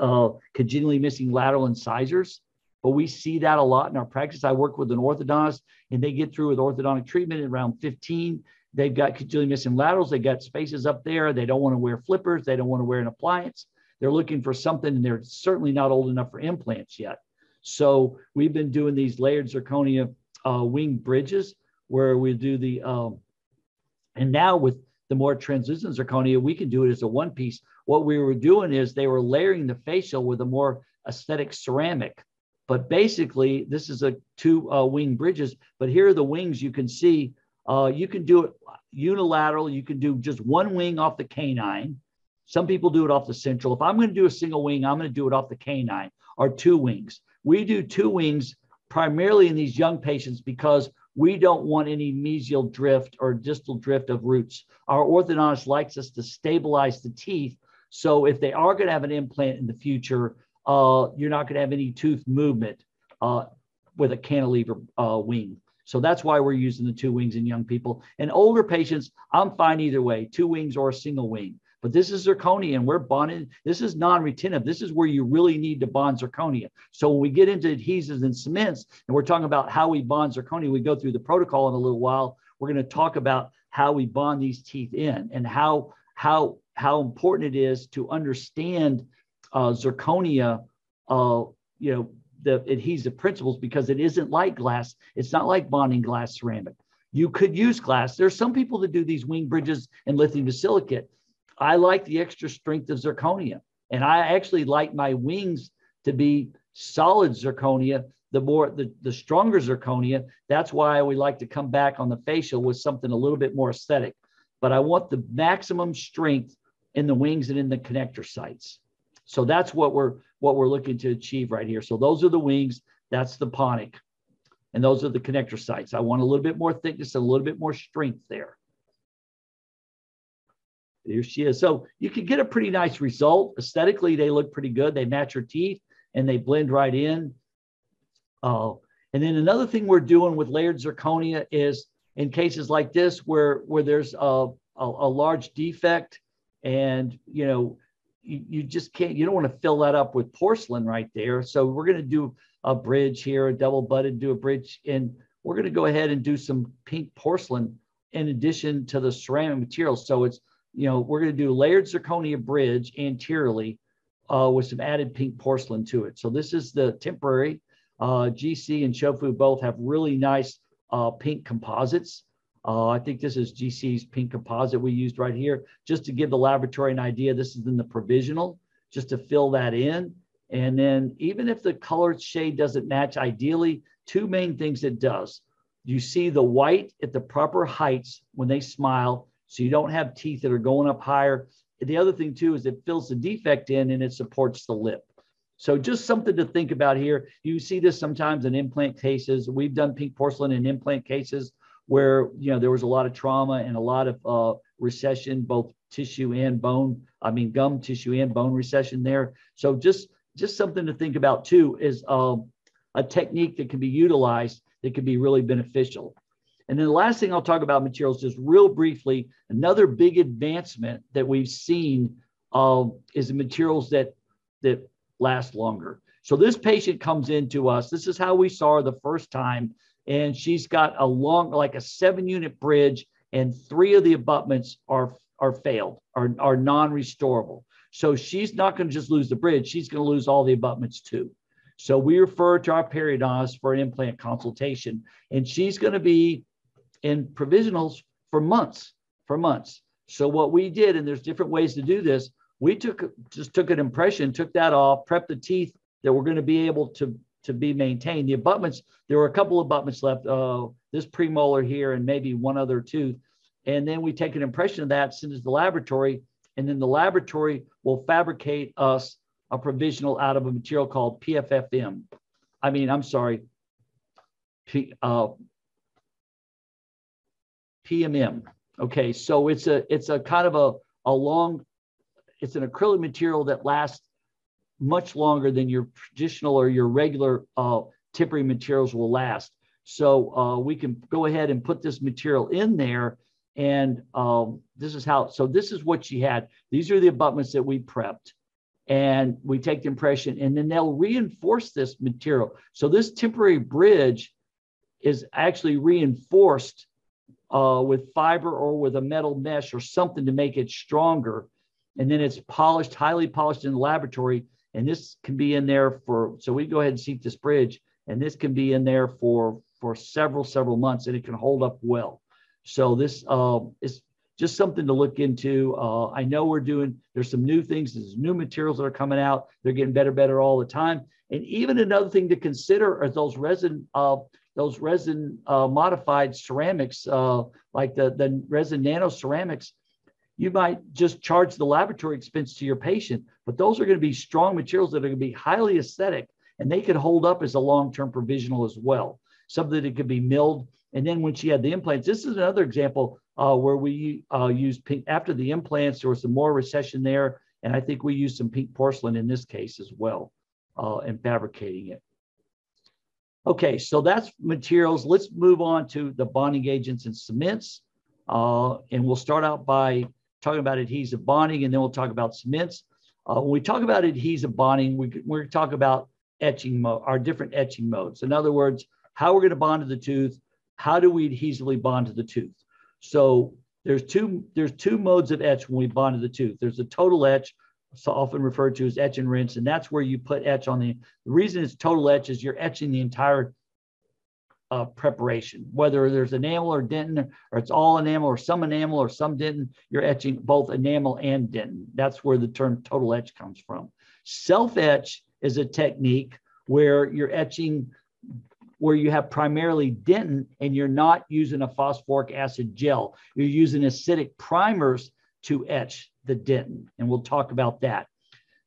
congenitally missing lateral incisors, but we see that a lot in our practice. I work with an orthodontist, and they get through with orthodontic treatment at around 15. They've got congenitally missing laterals. They got spaces up there. They don't want to wear flippers. They don't want to wear an appliance. They're looking for something, and they're certainly not old enough for implants yet. So we've been doing these layered zirconia wing bridges where we do the, and now with the more translucent zirconia, we can do it as a one piece. What we were doing is they were layering the facial with a more aesthetic ceramic. But basically, this is a 2 wing bridges, but here are the wings you can see. You can do it unilateral. You can do just one wing off the canine. Some people do it off the central. If I'm going to do a single wing, I'm going to do it off the canine or 2 wings. We do 2 wings primarily in these young patients because we don't want any mesial drift or distal drift of roots. Our orthodontist likes us to stabilize the teeth. So if they are going to have an implant in the future, you're not going to have any tooth movement. with a cantilever wing. So that's why we're using the two wings in young people. And older patients, I'm fine either way, two wings or a single wing. But this is zirconia, we're bonded. This is non-retentive. This is where you really need to bond zirconia. So when we get into adhesives and cements, and we're talking about how we bond zirconia, we go through the protocol in a little while. We're going to talk about how we bond these teeth in and how important it is to understand zirconia, you know, the adhesive principles, because it isn't like glass. It's not like bonding glass ceramic. You could use glass. There's some people that do these wing bridges and lithium silicate. I like the extra strength of zirconia, and I actually like my wings to be solid zirconia. The more, the stronger zirconia. That's why we like to come back on the facial with something a little bit more aesthetic. But I want the maximum strength in the wings and in the connector sites. So that's what we're looking to achieve right here. So those are the wings. That's the ponic, and those are the connector sites. I want a little bit more thickness and a little bit more strength there. There she is. So you can get a pretty nice result. Aesthetically, they look pretty good. They match your teeth and they blend right in. And then another thing we're doing with layered zirconia is in cases like this where there's a large defect, and you know, you just can't, you don't want to fill that up with porcelain right there. So we're going to do a bridge here, a double butted, do a bridge, and we're going to go ahead and do some pink porcelain in addition to the ceramic material. So it's, you know, we're going to do layered zirconia bridge anteriorly with some added pink porcelain to it. So this is the temporary. GC and Shofu both have really nice pink composites. I think this is GC's pink composite we used right here, just to give the laboratory an idea. This is in the provisional, just to fill that in. And then even if the color shade doesn't match ideally, two main things it does. You see the white at the proper heights when they smile, so you don't have teeth that are going up higher. The other thing too is it fills the defect in and it supports the lip. So just something to think about here. You see this sometimes in implant cases. We've done pink porcelain in implant cases where, you know, there was a lot of trauma and a lot of recession, both tissue and bone, I mean, gum tissue and bone recession there. So just something to think about too is a technique that can be utilized that can be really beneficial. And then the last thing I'll talk about materials just real briefly, another big advancement that we've seen is the materials that last longer. So this patient comes into us. This is how we saw her the first time. And she's got a long, like a 7-unit bridge, and 3 of the abutments are failed, are non-restorable. So she's not going to just lose the bridge. She's going to lose all the abutments too. So we refer to our periodontist for an implant consultation, and she's going to be in provisionals for months, So what we did, and there's different ways to do this, we just took an impression, took that off, prepped the teeth that were going to be able to be maintained. The abutments, there were a couple of abutments left, this premolar here and maybe one other tooth. And then we take an impression of that, send it to the laboratory, and then the laboratory will fabricate us a provisional out of a material called PFFM. I mean, I'm sorry, PMM. Okay, so it's a kind of a long, it's an acrylic material that lasts much longer than your traditional or your regular temporary materials will last. So we can go ahead and put this material in there, and this is how, so this is what she had. These are the abutments that we prepped, and we take the impression, and then they'll reinforce this material. So this temporary bridge is actually reinforced with fiber or with a metal mesh or something to make it stronger. And then it's polished, highly polished in the laboratory. And this can be in there for, so we go ahead and seat this bridge, and this can be in there for several months, and it can hold up well. So this is just something to look into. I know we're doing, there's some new things, there's new materials that are coming out. They're getting better all the time. And even another thing to consider are those resin modified ceramics, like the resin nano ceramics. You might just charge the laboratory expense to your patient, but those are going to be strong materials that are going to be highly aesthetic, and they could hold up as a long-term provisional as well, something that could be milled. And then when she had the implants, this is another example where we used pink. After the implants, there was some more recession there, and I think we used some pink porcelain in this case as well in fabricating it. Okay, so that's materials. Let's move on to the bonding agents and cements. And we'll start out by talking about adhesive bonding, and then we'll talk about cements. When we talk about adhesive bonding, we're going to talk about etching our different etching modes. In other words, how we're going to bond to the tooth, how do we adhesively bond to the tooth? So there's two modes of etch when we bond to the tooth. There's a total etch, so often referred to as etch and rinse, and that's where you put etch on the reason it's total etch is you're etching the entire preparation, whether there's enamel or dentin, or it's all enamel or some dentin, you're etching both enamel and dentin. That's where the term total etch comes from. Self-etch is a technique where you're etching, where you have primarily dentin and you're not using a phosphoric acid gel. You're using acidic primers to etch the dentin, and we'll talk about that.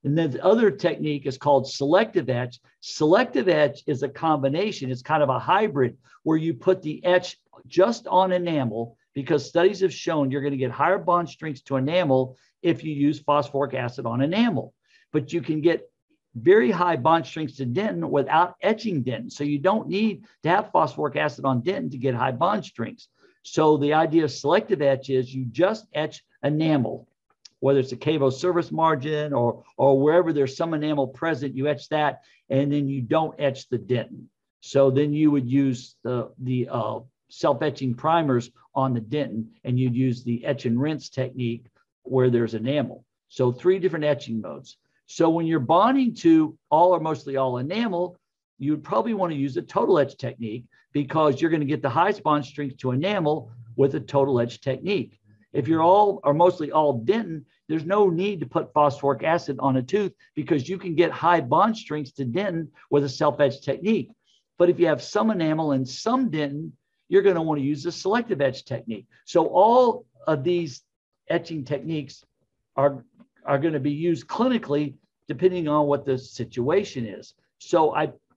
And then the other technique is called selective etch. Selective etch is a combination, it's kind of a hybrid where you put the etch just on enamel because studies have shown you're going to get higher bond strengths to enamel if you use phosphoric acid on enamel. But you can get very high bond strengths to dentin without etching dentin. So you don't need to have phosphoric acid on dentin to get high bond strengths. So the idea of selective etch is you just etch enamel, whether it's a Cavo surface margin or wherever there's some enamel present, you etch that, and then you don't etch the dentin. So then you would use the self-etching primers on the dentin, and you'd use the etch and rinse technique where there's enamel. So three different etching modes. So when you're bonding to all or mostly all enamel, you'd probably want to use a total etch technique because you're going to get the highest bond strength to enamel with a total etch technique. If you're all or mostly all dentin, there's no need to put phosphoric acid on a tooth because you can get high bond strengths to dentin with a self-etch technique. But if you have some enamel and some dentin, you're going to want to use the selective etch technique. So all of these etching techniques are going to be used clinically depending on what the situation is. So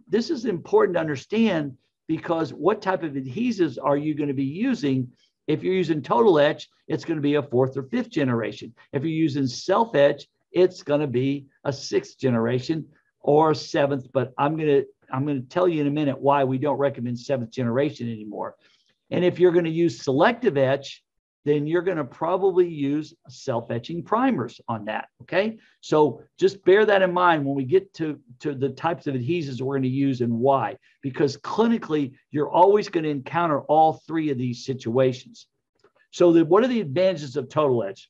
this is important to understand because what type of adhesives are you going to be using? If you're using total etch, it's going to be a fourth or fifth generation. If you're using self-etch, it's going to be a sixth generation or seventh, but I'm going to tell you in a minute why we don't recommend seventh generation anymore. And if you're going to use selective etch, then you're going to probably use self-etching primers on that, okay? So just bear that in mind when we get to the types of adhesives we're going to use and why, because clinically, you're always going to encounter all three of these situations. So what are the advantages of total etch?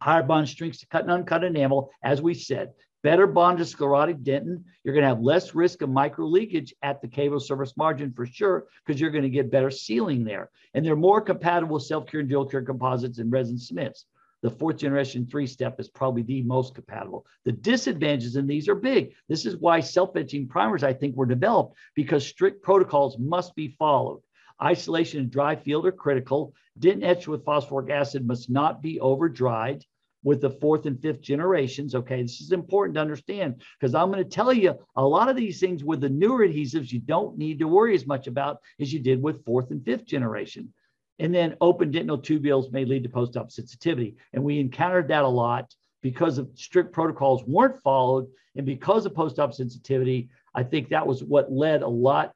Higher bond strengths to cut and uncut enamel, as we said. Better bond to sclerotic dentin. You're going to have less risk of microleakage at the cavo surface margin for sure, because you're going to get better sealing there. And they're more compatible with self-cure and dual-cure composites and resin cements. The fourth generation three-step is probably the most compatible. The disadvantages in these are big. This is why self-etching primers, I think, were developed because strict protocols must be followed. Isolation and dry field are critical. Dentin etched with phosphoric acid must not be over-dried. With the fourth and fifth generations, okay? This is important to understand because I'm going to tell you a lot of these things with the newer adhesives you don't need to worry as much about as you did with fourth and fifth generation. And then open dentinal tubules may lead to post-op sensitivity. And we encountered that a lot because of strict protocols weren't followed and because of post-op sensitivity, I think that was what led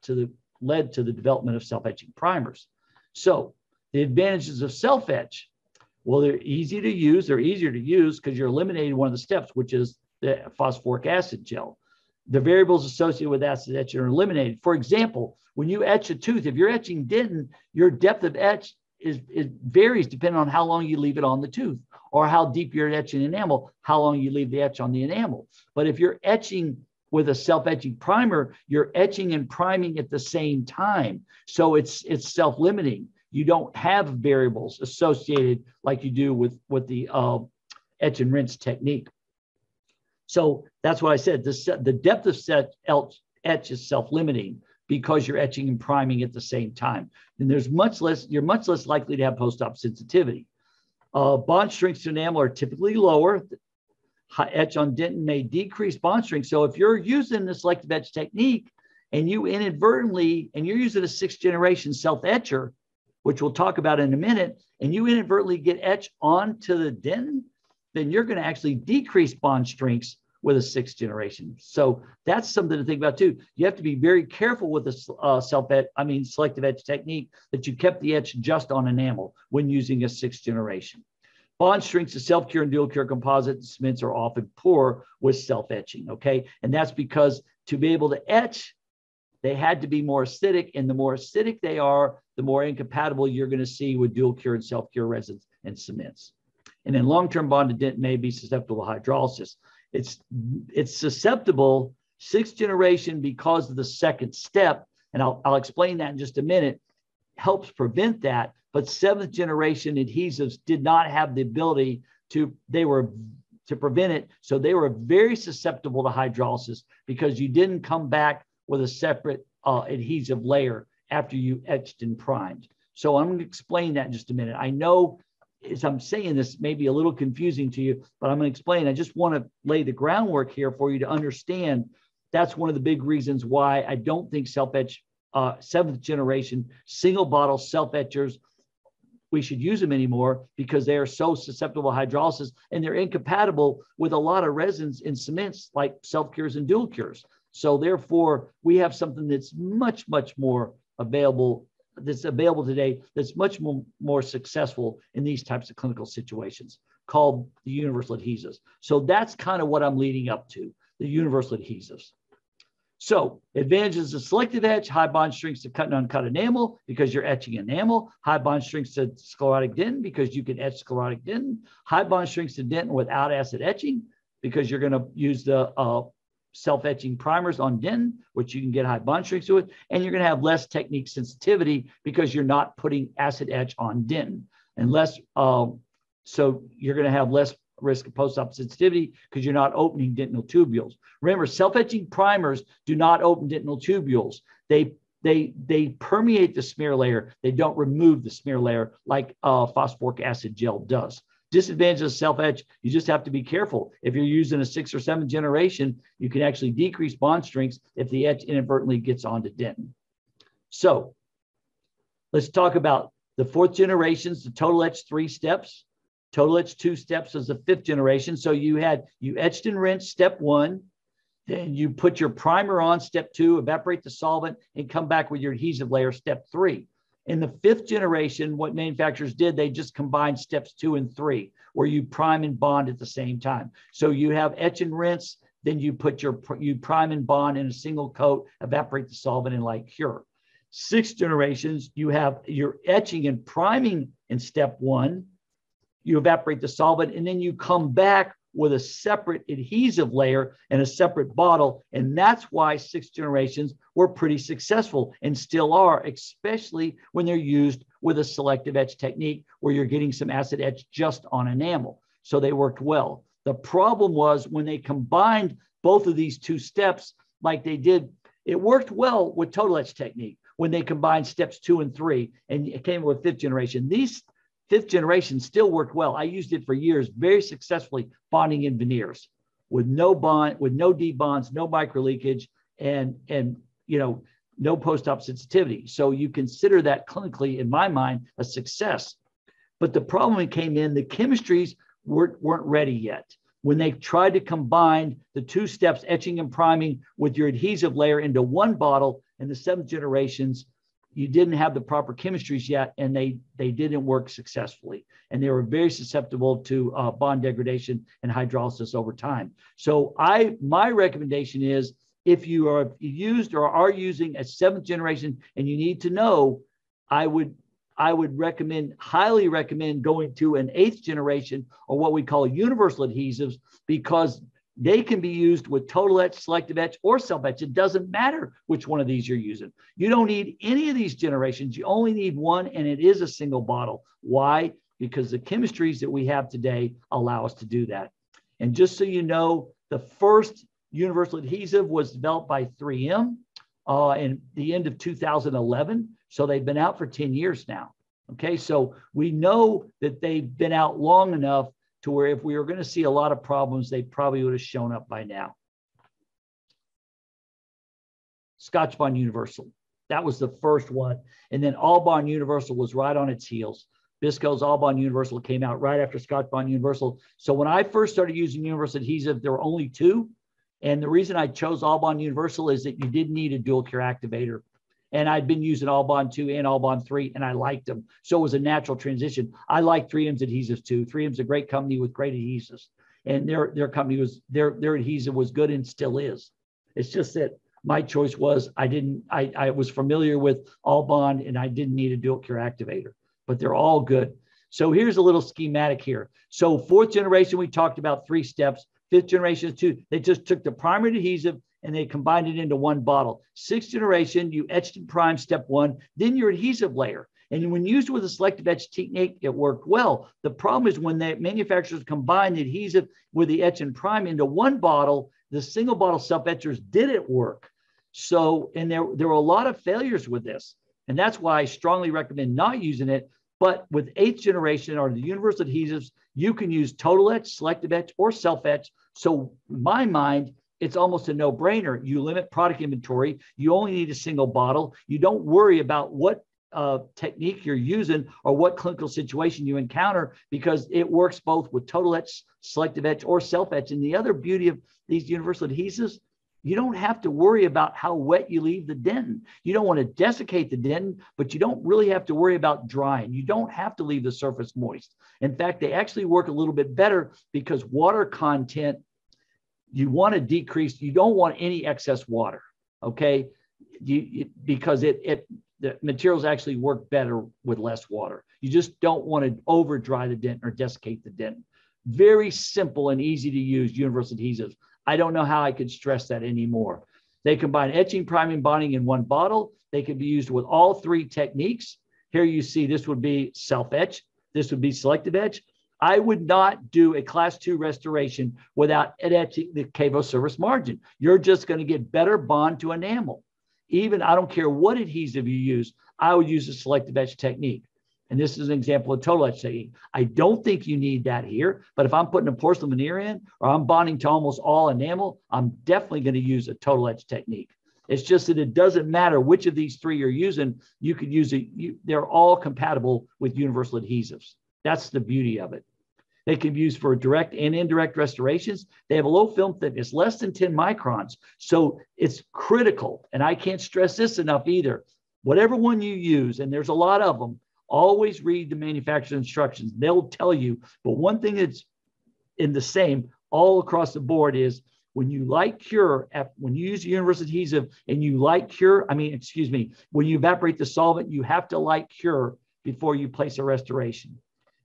to the development of self-etching primers. So the advantages of self-etch. Well, they're easy to use. They're easier to use because you're eliminating one of the steps, which is the phosphoric acid gel. The variables associated with acid etching are eliminated. For example, when you etch a tooth, if you're etching dentin, your depth of etch varies depending on how long you leave it on the tooth or how deep you're etching enamel, how long you leave the etch on the enamel. But if you're etching with a self-etching primer, you're etching and priming at the same time. So it's self-limiting. You don't have variables associated like you do with the etch and rinse technique. So that's what I said. The depth of etch is self-limiting because you're etching and priming at the same time. And you're much less likely to have post-op sensitivity. Bond strengths to enamel are typically lower. High etch on dentin may decrease bond strength. So if you're using the selective etch technique and you inadvertently, and you're using a sixth generation self-etcher, which we'll talk about in a minute, and you inadvertently get etch onto the dentin, then you're going to actually decrease bond strengths with a 6th generation. So that's something to think about too. You have to be very careful with the selective etch technique, that you kept the etch just on enamel when using a 6th generation. Bond strengths of self-cure and dual-cure composite cements are often poor with self-etching, okay? And that's because to be able to etch, they had to be more acidic, and the more acidic they are, the more incompatible you're going to see with dual-cure and self-cure resins and cements. And then long-term bonded dent may be susceptible to hydrolysis. It's susceptible 6th generation because of the 2nd step, and I'll explain that in just a minute, helps prevent that. But 7th generation adhesives did not have the ability to, prevent it. So they were very susceptible to hydrolysis because you didn't come back with a separate adhesive layer after you etched and primed. So I'm gonna explain that in just a minute. I know as I'm saying this may be a little confusing to you, but I'm gonna explain. I just wanna lay the groundwork here for you to understand. That's one of the big reasons why I don't think self-etch 7th generation single bottle self-etchers, we should use them anymore, because they are so susceptible to hydrolysis and they're incompatible with a lot of resins and cements like self-cures and dual cures. So therefore, we have something that's much, much more available, that's available today, that's much more successful in these types of clinical situations, called the universal adhesives. So that's kind of what I'm leading up to, the universal adhesives. So advantages of selective etch: high bond strengths to cut and uncut enamel because you're etching enamel, high bond strengths to sclerotic dentin because you can etch sclerotic dentin, high bond strengths to dentin without acid etching because you're going to use the self-etching primers on dentin, which you can get high bond strengths with, and you're going to have less technique sensitivity because you're not putting acid etch on dentin. And less, so you're going to have less risk of post-op sensitivity because you're not opening dentinal tubules. Remember, self-etching primers do not open dentinal tubules. They permeate the smear layer. They don't remove the smear layer like phosphoric acid gel does. Disadvantage of self-etch, you just have to be careful. If you're using a 6th or 7th generation, you can actually decrease bond strengths if the etch inadvertently gets onto dentin. So let's talk about the 4th generations, the total etch 3 steps. Total etch 2 steps was the 5th generation. So you etched and rinsed step 1, then you put your primer on step 2, evaporate the solvent, and come back with your adhesive layer step 3. In the 5th generation, what manufacturers did, they just combined steps 2 and 3, where you prime and bond at the same time. So you have etch and rinse, then you put your prime and bond in a single coat, evaporate the solvent, and light cure. 6th generations, you have your etching and priming in step 1. You evaporate the solvent, and then you come back with a separate adhesive layer and a separate bottle. And that's why 6th generations were pretty successful and still are, especially when they're used with a selective etch technique where you're getting some acid etch just on enamel. So they worked well. The problem was when they combined both of these 2 steps like they did, it worked well with total etch technique when they combined steps 2 and 3, and it came with 5th generation. These 5th generation still worked well. I used it for years, very successfully bonding in veneers with no bond, with no D bonds, no micro leakage, and you know, no post-op sensitivity. So you consider that clinically, in my mind, a success. But the problem came in, the chemistries weren't ready yet. When they tried to combine the 2 steps, etching and priming, with your adhesive layer into one bottle in the 7th generations, you didn't have the proper chemistries yet, and they didn't work successfully. And they were very susceptible to bond degradation and hydrolysis over time. So my recommendation is, if you are used or are using a 7th generation and you need to know, I would recommend, highly recommend, going to an 8th generation, or what we call universal adhesives, because they can be used with total etch, selective etch, or self-etch. It doesn't matter which one of these you're using. You don't need any of these generations. You only need one, and it is a single bottle. Why? Because the chemistries that we have today allow us to do that. And just so you know, the first universal adhesive was developed by 3M in the end of 2011. So they've been out for 10 years now. Okay, so we know that they've been out long enough to where if we were going to see a lot of problems, they probably would have shown up by now. Scotchbond Universal, that was the first one. And then ALL-BOND Universal was right on its heels. Bisco's ALL-BOND Universal came out right after Scotchbond Universal. So when I first started using Universal adhesive, there were only two. And the reason I chose ALL-BOND Universal is that you did need a dual cure activator. And I'd been using ALL-BOND 2 and ALL-BOND 3, and I liked them. So it was a natural transition. I like 3M's adhesives too. 3M's a great company with great adhesives. And their company was, their adhesive was good and still is. It's just that my choice was I was familiar with ALL-BOND and I didn't need a dual cure activator, but they're all good. So here's a little schematic here. So fourth generation, we talked about three steps. Fifth generation is two. They just took the primary adhesive and they combined it into one bottle. Sixth generation, you etched and primed step one, then your adhesive layer. And when used with a selective etch technique, it worked well. The problem is when the manufacturers combine the adhesive with the etch and prime into one bottle, the single bottle self-etchers didn't work. So, and there were a lot of failures with this. And that's why I strongly recommend not using it. But with eighth generation or the universal adhesives, you can use total etch, selective etch, or self-etch. So in my mind, it's almost a no-brainer. You limit product inventory. You only need a single bottle. You don't worry about what technique you're using or what clinical situation you encounter, because it works both with total etch, selective etch, or self etch. And the other beauty of these universal adhesives, you don't have to worry about how wet you leave the dentin. You don't want to desiccate the dentin, but you don't really have to worry about drying. You don't have to leave the surface moist. In fact, they actually work a little bit better because water content, you want to decrease. You don't want any excess water, okay? Because the materials actually work better with less water. You just don't want to over dry the dentin or desiccate the dentin. Very simple and easy to use universal adhesives. I don't know how I could stress that anymore. They combine etching, priming, bonding in one bottle. They can be used with all three techniques. Here you see this would be self-etch. This would be selective etch. I would not do a class two restoration without etching the Cavo surface margin. You're just going to get better bond to enamel. Even, I don't care what adhesive you use, I would use a selective etch technique. And this is an example of total etch technique. I don't think you need that here, but if I'm putting a porcelain veneer in or I'm bonding to almost all enamel, I'm definitely going to use a total etch technique. It's just that it doesn't matter which of these three you're using. You could use it. They're all compatible with universal adhesives. That's the beauty of it. They can be used for direct and indirect restorations. They have a low film thickness, less than 10 microns. So it's critical. And I can't stress this enough either. Whatever one you use, and there's a lot of them, always read the manufacturer's instructions. They'll tell you. But one thing that's in the same all across the board is when you light cure, when you use a universal adhesive and you light cure, when you evaporate the solvent, you have to light cure before you place a restoration.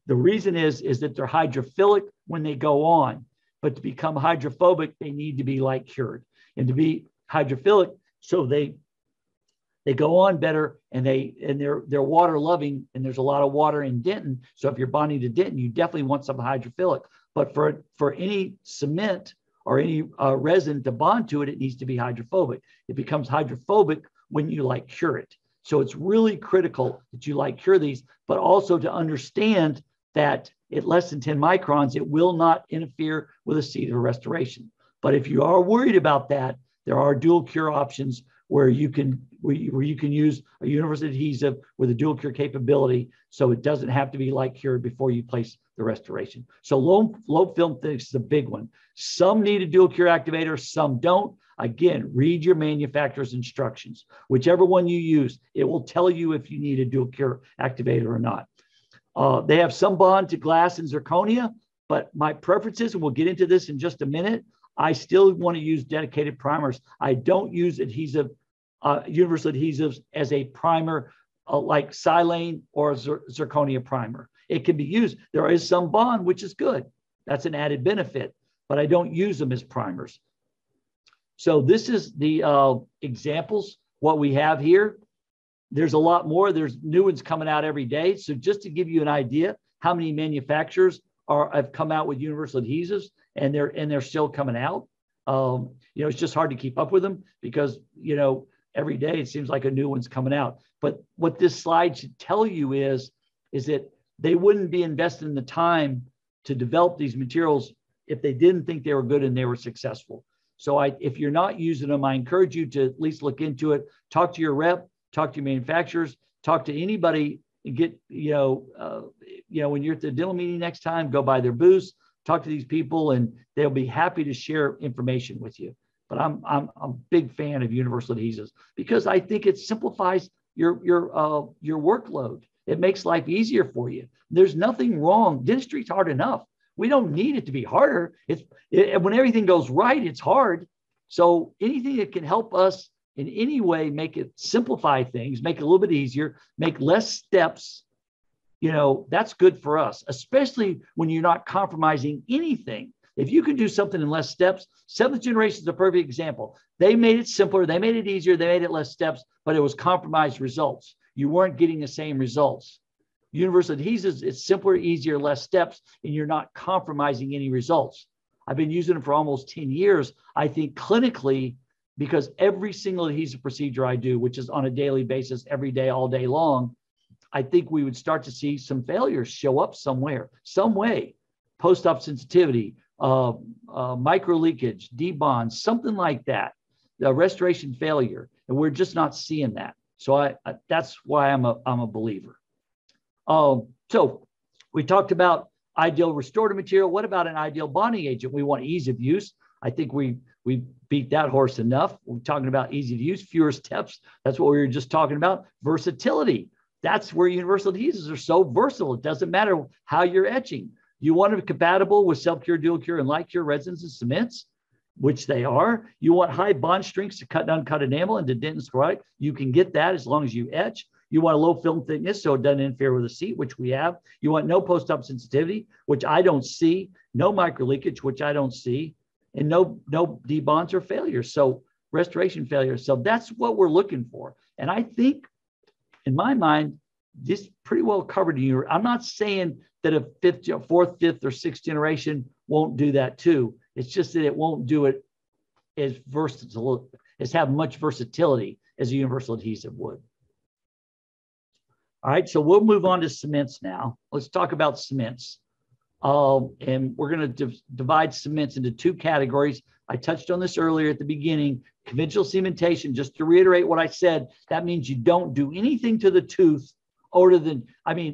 The reason is that they're hydrophilic when they go on, but to become hydrophobic, they need to be light cured. And to be hydrophilic, so they go on better and they're water loving, and there's a lot of water in dentin. So if you're bonding to dentin, you definitely want something hydrophilic. But for any cement or any resin to bond to it, it needs to be hydrophobic. It becomes hydrophobic when you light cure it. So it's really critical that you light cure these, but also to understand that at less than 10 microns, it will not interfere with a seed of restoration. But if you are worried about that, there are dual cure options where you can use a universal adhesive with a dual cure capability, so it doesn't have to be light cured before you place the restoration. So low film thickness is a big one. Some need a dual cure activator, some don't. Again, read your manufacturer's instructions. Whichever one you use, it will tell you if you need a dual cure activator or not. They have some bond to glass and zirconia, but my preference is, and we'll get into this in just a minute, I still want to use dedicated primers. I don't use adhesive, universal adhesives as a primer like silane or zirconia primer. It can be used. There is some bond, which is good. That's an added benefit, but I don't use them as primers. So this is the examples, what we have here. There's a lot more. There's new ones coming out every day. So just to give you an idea, how many manufacturers have come out with universal adhesives, and they're still coming out. It's just hard to keep up with them because, every day it seems like a new one's coming out. But what this slide should tell you is that they wouldn't be investing the time to develop these materials if they didn't think they were good and they were successful. So if you're not using them, I encourage you to at least look into it, talk to your rep, talk to your manufacturers, talk to anybody get, when you're at the dealer meeting next time, go by their booths, talk to these people, and they'll be happy to share information with you. But I'm a big fan of universal adhesives because I think it simplifies your workload. It makes life easier for you. There's nothing wrong. Dentistry's hard enough. We don't need it to be harder. When everything goes right, it's hard. So anything that can help us in any way, make it simplify things, make it a little bit easier, make less steps, that's good for us, especially when you're not compromising anything. If you can do something in less steps, 7th generation is a perfect example. They made it simpler. They made it easier. They made it less steps, but it was compromised results. You weren't getting the same results. Universal adhesives, it's simpler, easier, less steps, and you're not compromising any results. I've been using them for almost 10 years, I think clinically, because every single adhesive procedure I do, which is on a daily basis, every day, all day long, I think we would start to see some failures show up somewhere, some way, post-op sensitivity, micro leakage, debond, something like that, the restoration failure, and we're just not seeing that. So that's why I'm a believer. So we talked about ideal restorative material. What about an ideal bonding agent? We want ease of use. I think we beat that horse enough. We're talking about easy to use, fewer steps. That's what we were just talking about. Versatility. That's where universal adhesives are so versatile. It doesn't matter how you're etching. You want to be compatible with self-cure, dual-cure, and light-cure resins and cements, which they are. You want high bond strengths to cut and uncut enamel and to dent and sclerotic. You can get that as long as you etch. You want a low film thickness so it doesn't interfere with the seat, which we have. You want no post-op sensitivity, which I don't see. No micro leakage, which I don't see. And no debonds or failures. So restoration failures. So that's what we're looking for. And I think, in my mind, this pretty well covered. I'm not saying that a 4th, 5th, or 6th generation won't do that too. It's just that it won't do it as versatile, as have much versatility as a universal adhesive would. All right, so we'll move on to cements now. Let's talk about cements. And we're going to divide cements into two categories. I touched on this earlier at the beginning. Conventional cementation, just to reiterate what I said, that means you don't do anything to the tooth other than,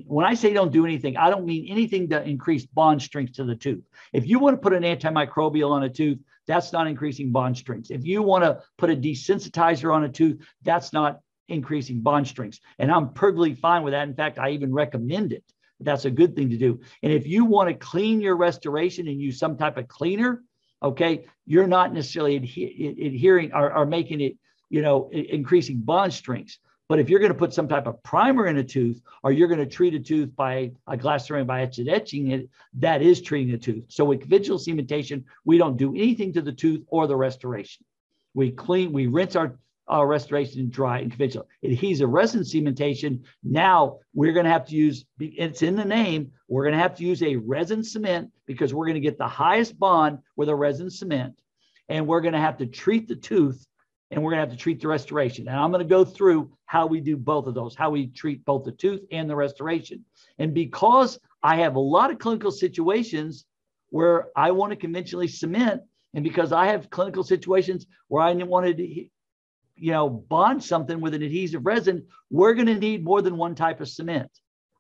when I say don't do anything, I don't mean anything to increase bond strength to the tooth. If you want to put an antimicrobial on a tooth, that's not increasing bond strength. If you want to put a desensitizer on a tooth, that's not increasing bond strengths. And I'm perfectly fine with that. In fact, I even recommend it. That's a good thing to do. And if you want to clean your restoration and use some type of cleaner, okay, you're not necessarily adhering or making it, increasing bond strengths. But if you're going to put some type of primer in a tooth, or you're going to treat a tooth by a glass ceramic by etching it, that is treating the tooth. So with conventional cementation, we don't do anything to the tooth or the restoration. We clean, we rinse our restoration dry and conventional. Adhesive resin cementation, now we're going to have to use, it's in the name, we're going to have to use a resin cement because we're going to get the highest bond with a resin cement. And we're going to have to treat the tooth, and we're going to have to treat the restoration. And I'm going to go through how we do both of those, how we treat both the tooth and the restoration. And because I have a lot of clinical situations where I want to conventionally cement, and because I have clinical situations where I wanted to, bond something with an adhesive resin, we're going to need more than one type of cement.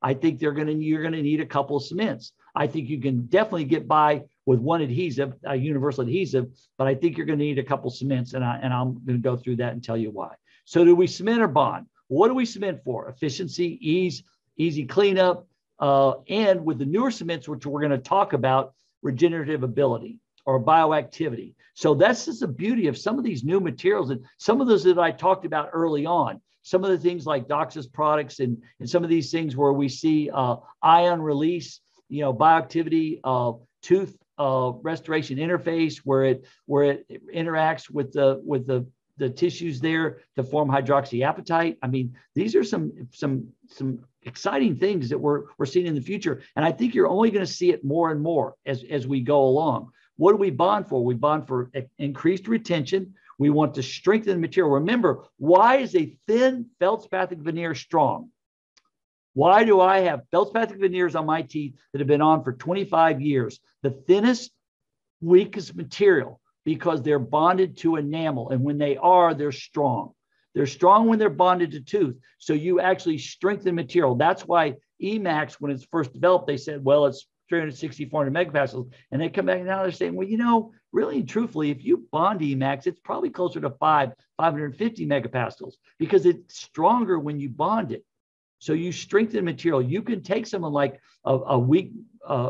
I think you're going to need a couple of cements. I think you can definitely get by with one adhesive, a universal adhesive, but I think you're going to need a couple cements, and I'm going to go through that and tell you why. So do we cement or bond? What do we cement for? Efficiency, ease, easy cleanup, and with the newer cements, which we're going to talk about, regenerative ability or bioactivity. So that's just the beauty of some of these new materials and some of those that I talked about early on. Some of the things like Doxa's products and some of these things where we see ion release, bioactivity, tooth restoration interface where it interacts with the tissues there to form hydroxyapatite. These are some exciting things that we're seeing in the future, and I think you're only going to see it more and more as we go along. What do we bond for? We bond for increased retention. We want to strengthen the material. Remember, why is a thin feldspathic veneer strong? Why do I have feldspathic veneers on my teeth that have been on for 25 years? The thinnest, weakest material, because they're bonded to enamel. And when they are, they're strong. They're strong when they're bonded to tooth. So you actually strengthen material. That's why e.max, when it's first developed, they said, well, it's 360, 400 megapascals. And they come back and now they're saying, well, you know, really and truthfully, if you bond e.max, it's probably closer to 550 megapascals because it's stronger when you bond it. So you strengthen material. You can take someone like a weak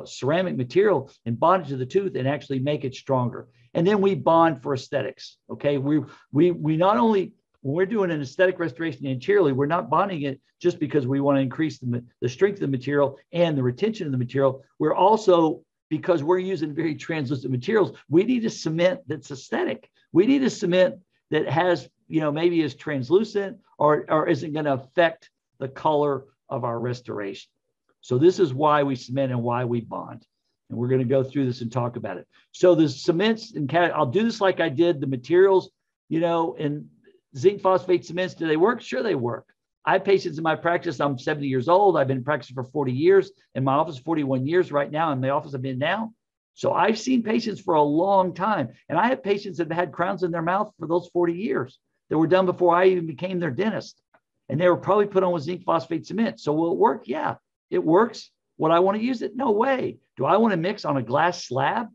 ceramic material and bond it to the tooth and actually make it stronger. And then we bond for aesthetics, okay? We not only, when we're doing an aesthetic restoration anteriorly, we're not bonding it just because we want to increase the strength of the material and the retention of the material. We're also, because we're using very translucent materials, we need a cement that's aesthetic. We need a cement that has, you know, maybe is translucent or isn't going to affect the color of our restoration. So this is why we cement and why we bond. And we're going to go through this and talk about it. So the cements, and I'll do this like I did the materials, you know, and zinc phosphate cements, do they work? Sure, they work. I have patients in my practice. I'm 70 years old. I've been practicing for 40 years. In my office, 41 years right now, in the office I'm in now. So I've seen patients for a long time. And I have patients that have had crowns in their mouth for those 40 years that were done before I even became their dentist. And they were probably put on with zinc phosphate cement. So will it work? Yeah, it works. Would I want to use it? No way. Do I want to mix on a glass slab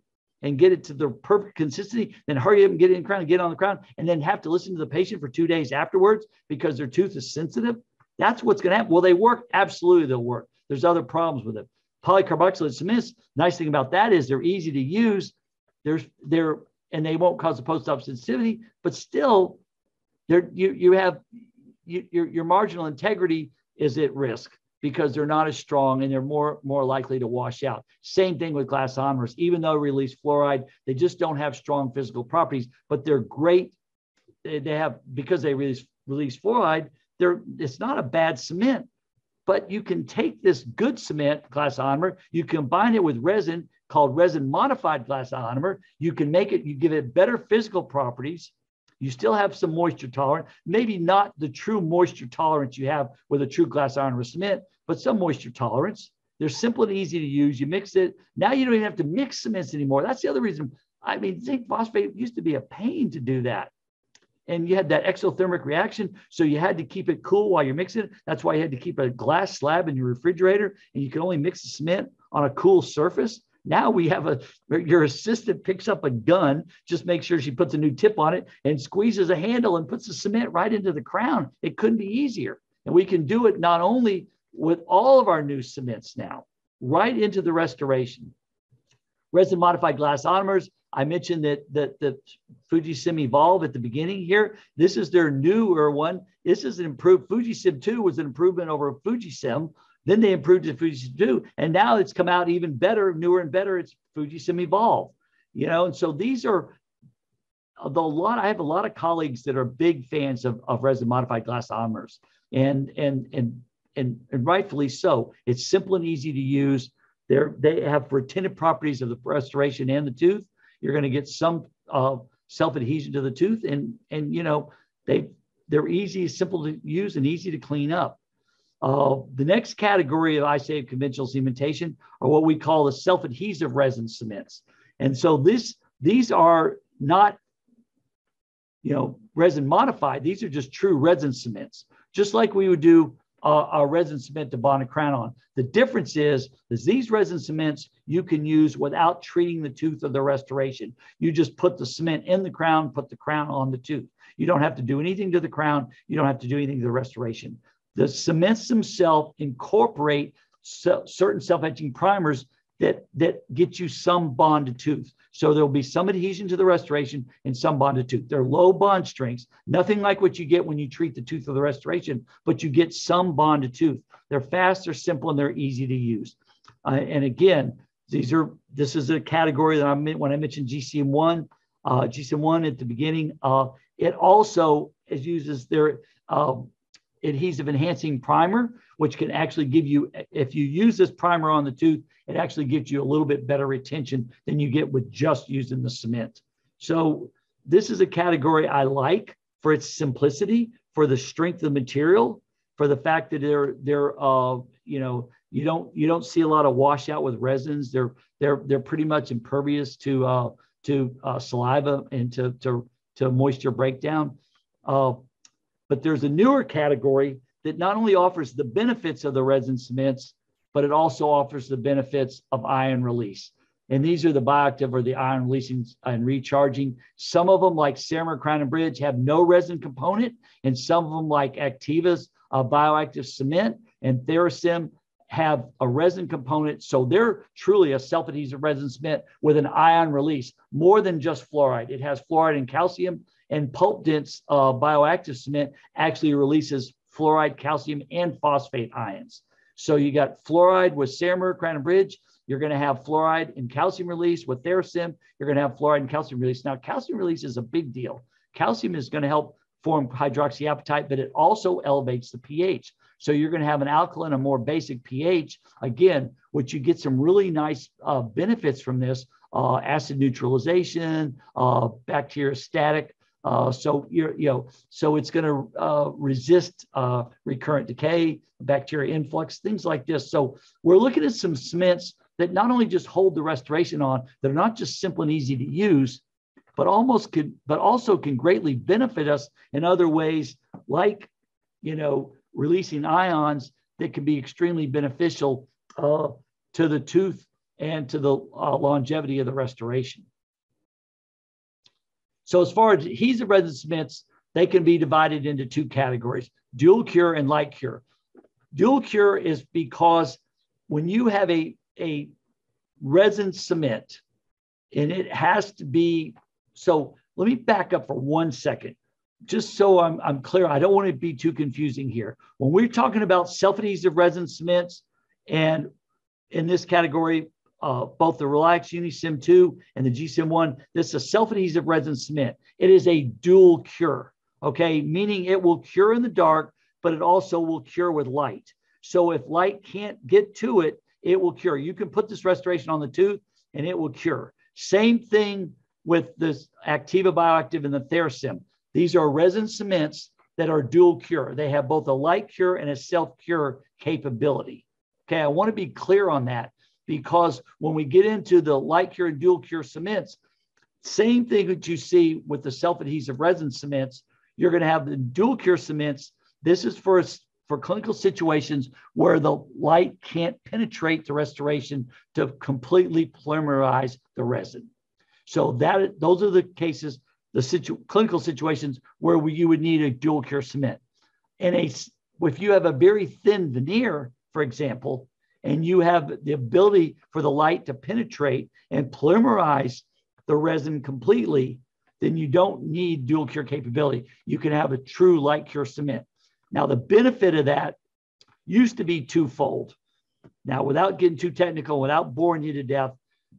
and get it to the perfect consistency, then hurry up and get it in the crown and get on the crown and then have to listen to the patient for 2 days afterwards because their tooth is sensitive? That's what's going to happen. Will they work? Absolutely, they'll work. There's other problems with it. Polycarboxylate cements, nice thing about that is they're easy to use. And they won't cause a post-op sensitivity, but still, your marginal integrity is at risk because they're not as strong and they're more likely to wash out. Same thing with glass ionomers. Even though release fluoride, they just don't have strong physical properties, but they're great. They have, because they release fluoride, it's not a bad cement, but you can take this good cement, glass ionomer, you combine it with resin called resin modified glass ionomer, you can make it, you give it better physical properties. You still have some moisture tolerance, maybe not the true moisture tolerance you have with a true glass ionomer cement, but some moisture tolerance. They're simple and easy to use. You mix it. Now you don't even have to mix cements anymore. That's the other reason. I mean, zinc phosphate used to be a pain to do that. And you had that exothermic reaction. So you had to keep it cool while you're mixing it. That's why you had to keep a glass slab in your refrigerator and you could only mix the cement on a cool surface. Now we have your assistant picks up a gun, just make sure she puts a new tip on it and squeezes a handle and puts the cement right into the crown. It couldn't be easier. And we can do it not only with all of our new cements now, right into the restoration. Resin modified glass ionomers. I mentioned that the FujiCEM Evolve at the beginning here. This is their newer one. This is an improved, FujiCEM 2 was an improvement over FujiCEM. Then they improved it to FujiCEM 2, and now it's come out even better, newer and better. It's FujiCEM Evolve, you know. And so these are I have a lot of colleagues that are big fans of resin modified glass ionomers, and rightfully so. It's simple and easy to use. They have retentive properties of the restoration and the tooth. You're going to get some self adhesion to the tooth, and you know they're easy, simple to use, and easy to clean up. The next category of ICA conventional cementation are what we call the self-adhesive resin cements. And so these are not, you know, resin modified. These are just true resin cements, just like we would do a resin cement to bond a crown on. The difference is these resin cements you can use without treating the tooth of the restoration. You just put the cement in the crown, put the crown on the tooth. You don't have to do anything to the crown. You don't have to do anything to the restoration. The cements themselves incorporate certain self-etching primers that get you some bond to tooth. So there'll be some adhesion to the restoration and some bond to tooth. They're low bond strengths, nothing like what you get when you treat the tooth of the restoration, but you get some bond to tooth. They're fast, they're simple, and they're easy to use. And again, this is a category that I meant when I mentioned GCem ONE, GCem ONE at the beginning. It also uses their adhesive enhancing primer, which can actually give you, if you use this primer on the tooth, it actually gives you a little bit better retention than you get with just using the cement. So this is a category I like for its simplicity, for the strength of the material, for the fact that you know, you don't see a lot of washout with resins. They're pretty much impervious to saliva and to moisture breakdown. But there's a newer category that not only offers the benefits of the resin cements, but it also offers the benefits of ion release. And these are the bioactive or the ion releasing and recharging. Some of them, like Ceramir Crown and Bridge, have no resin component. And some of them, like Activa's bioactive cement and Theracem, have a resin component. So they're truly a self-adhesive resin cement with an ion release, more than just fluoride. It has fluoride and calcium, and pulp-dense bioactive cement actually releases fluoride, calcium, and phosphate ions. So you got fluoride with Ceramir Crown and Bridge. You're going to have fluoride and calcium release with Theracem. You're going to have fluoride and calcium release. Now, calcium release is a big deal. Calcium is going to help form hydroxyapatite, but it also elevates the pH. So you're going to have an alkaline, a more basic pH. Again, which you get some really nice benefits from this, acid neutralization, bacteriostatic. So so it's going to resist recurrent decay, bacteria influx, things like this. So we're looking at some cements that not only just hold the restoration on, they're not just simple and easy to use, but also can greatly benefit us in other ways, like releasing ions that can be extremely beneficial to the tooth and to the longevity of the restoration. So as far as adhesive resin cements, they can be divided into two categories, dual cure and light cure. Dual cure is because when you have a resin cement, and it has to be, so let me back up for 1 second, just so I'm clear. I don't want to be too confusing here. When we're talking about self-adhesive resin cements, and in this category, both the Relax UniCem 2 and the GCem ONE, this is a self-adhesive resin cement. It is a dual cure, okay? Meaning it will cure in the dark, but it also will cure with light. So if light can't get to it, it will cure. You can put this restoration on the tooth and it will cure. Same thing with this Activa Bioactive and the Theracem. These are resin cements that are dual cure. They have both a light cure and a self-cure capability. Okay, I want to be clear on that, because when we get into the light cure and dual cure cements, same thing that you see with the self-adhesive resin cements, you're going to have the dual cure cements. This is for clinical situations where the light can't penetrate the restoration to completely polymerize the resin. So that those are the cases, the clinical situations where you would need a dual cure cement. And if you have a very thin veneer, for example, and you have the ability for the light to penetrate and polymerize the resin completely, then you don't need dual cure capability. You can have a true light cure cement. Now, the benefit of that used to be twofold. Now, without getting too technical, without boring you to death,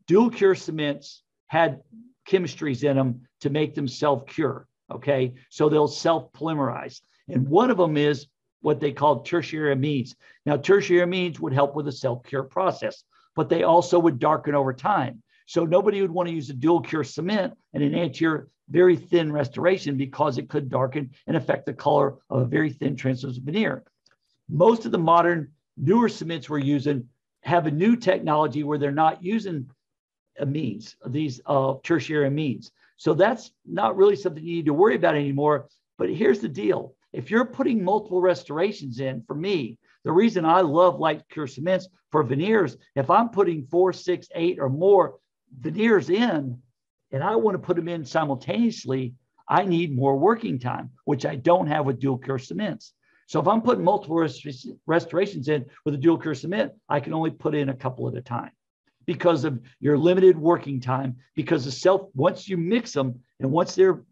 dual cure cements had chemistries in them to make them self-cure, okay? So they'll self-polymerize. And one of them is what they call tertiary amines. Now, tertiary amines would help with the self-cure process, but they also would darken over time. So nobody would want to use a dual cure cement and an anterior very thin restoration, because it could darken and affect the color of a very thin translucent veneer. Most of the modern newer cements we're using have a new technology where they're not using amines, these tertiary amines. So that's not really something you need to worry about anymore. But here's the deal. If you're putting multiple restorations in, for me, the reason I love light cure cements for veneers, if I'm putting 4, 6, 8 or more veneers in, and I want to put them in simultaneously, I need more working time, which I don't have with dual cure cements. So if I'm putting multiple restorations in with a dual cure cement, I can only put in a couple at a time because of your limited working time, because the once you mix them and once they're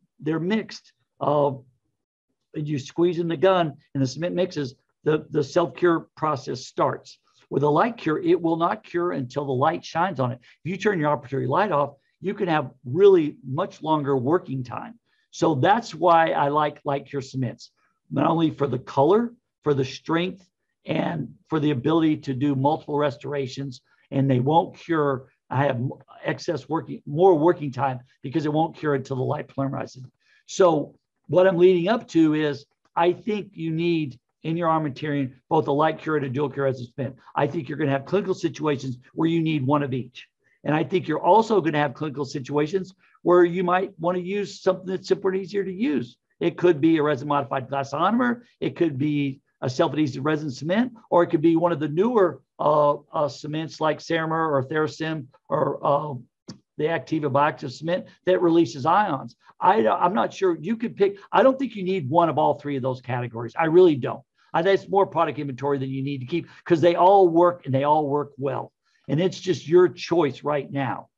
mixed, you squeeze in the gun and the cement mixes, the self-cure process starts. With a light cure, it will not cure until the light shines on it. If you turn your arbitrary light off, you can have really much longer working time. So that's why I like light cure cements, not only for the color, for the strength, and for the ability to do multiple restorations, and they won't cure. I have excess more working time because it won't cure until the light polymerizes. So what I'm leading up to is, I think you need in your armamentarium both a light cure and a dual cure resin cement. I think you're going to have clinical situations where you need one of each. And I think you're also going to have clinical situations where you might want to use something that's simpler and easier to use It could be a resin-modified glass ionomer. It could be a self-adhesive resin cement, or it could be one of the newer cements like Ceramir or Theracem or the Activa bioactive cement that releases ions. I'm not sure you could pick. I don't think you need one of all three of those categories. I really don't. That's more product inventory than you need to keep because they all work and they all work well. And it's just your choice right now.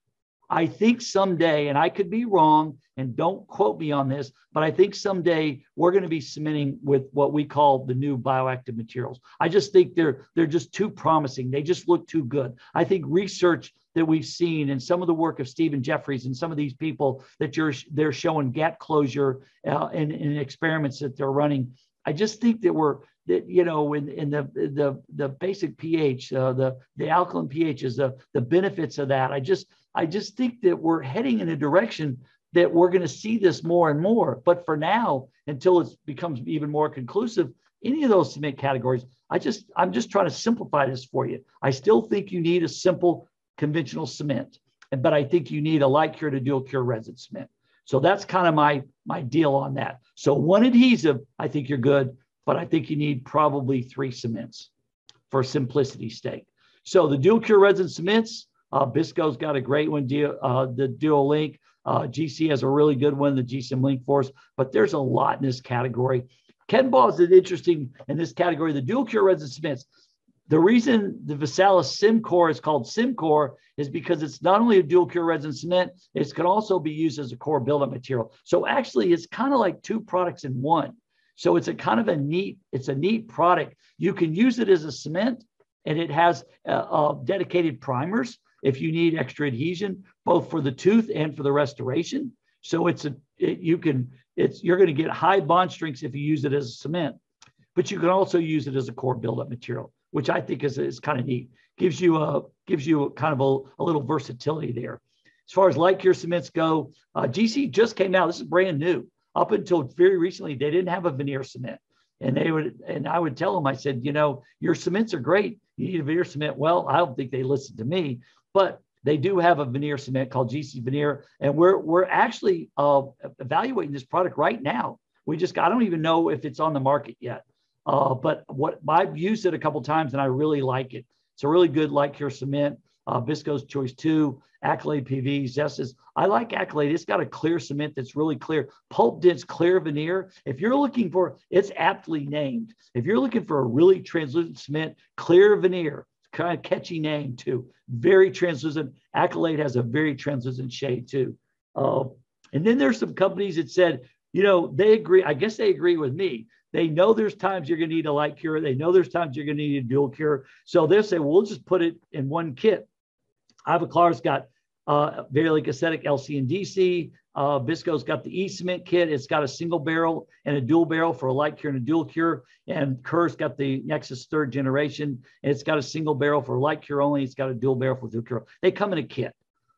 I think someday, and I could be wrong, and don't quote me on this, but I think someday we're going to be cementing with what we call the new bioactive materials. I just think they're just too promising. They just look too good. I think research that we've seen and some of the work of Stephen Jeffries and some of these people that they're showing gap closure in experiments that they're running. I just think that in the basic pH, the alkaline pHs, the benefits of that. I just think that we're heading in a direction that we're going to see this more and more. But for now, until it becomes even more conclusive, any of those cement categories, I'm just trying to simplify this for you. I still think you need a simple conventional cement, but I think you need a light cure to dual cure resin cement. So that's kind of my deal on that. So one adhesive, I think you're good, but I think you need probably three cements for simplicity's sake. So the dual cure resin cements, Bisco's got a great one, the Duo Link. GC has a really good one, the GCem Link Force, but there's a lot in this category. Ken Ball is interesting in this category, the dual cure resin cements. The reason the Visalis SimCore is called SimCore is because it's not only a dual cure resin cement, it can also be used as a core buildup material. So actually it's kind of like two products in one. So it's a kind of a neat product. You can use it as a cement and it has dedicated primers if you need extra adhesion, both for the tooth and for the restoration. So you're going to get high bond strengths if you use it as a cement, but you can also use it as a core buildup material, which I think is kind of neat. Gives you kind of a little versatility there. As far as light cure cements go, GC just came out. This is brand new. Up until very recently, they didn't have a veneer cement. And I would tell them, I said, you know, your cements are great. You need a veneer cement. Well, I don't think they listened to me, but they do have a veneer cement called GC Veneer. And we're actually evaluating this product right now. I don't even know if it's on the market yet. But I've used it a couple of times and I really like it. It's a really good light cure cement. Bisco's Choice 2, Accolade PV, Zestas. I like Accolade. It's got a clear cement that's really clear. Pulp dense clear veneer. If you're looking for, it's aptly named. If you're looking for a really translucent cement, clear veneer, kind of catchy name too. Very translucent. Accolade has a very translucent shade too. And then there's some companies that said, you know, they agree. I guess they agree with me. They know there's times you're going to need a light cure. They know there's times you're going to need a dual cure. So they'll say, well, we'll just put it in one kit. Ivoclar's got Varillic Acetic LC and DC. Bisco's got the E-Cement kit. It's got a single barrel and a dual barrel for a light cure and a dual cure. And Kerr's got the Nexus 3rd generation. And it's got a single barrel for light cure only. It's got a dual barrel for dual cure. They come in a kit.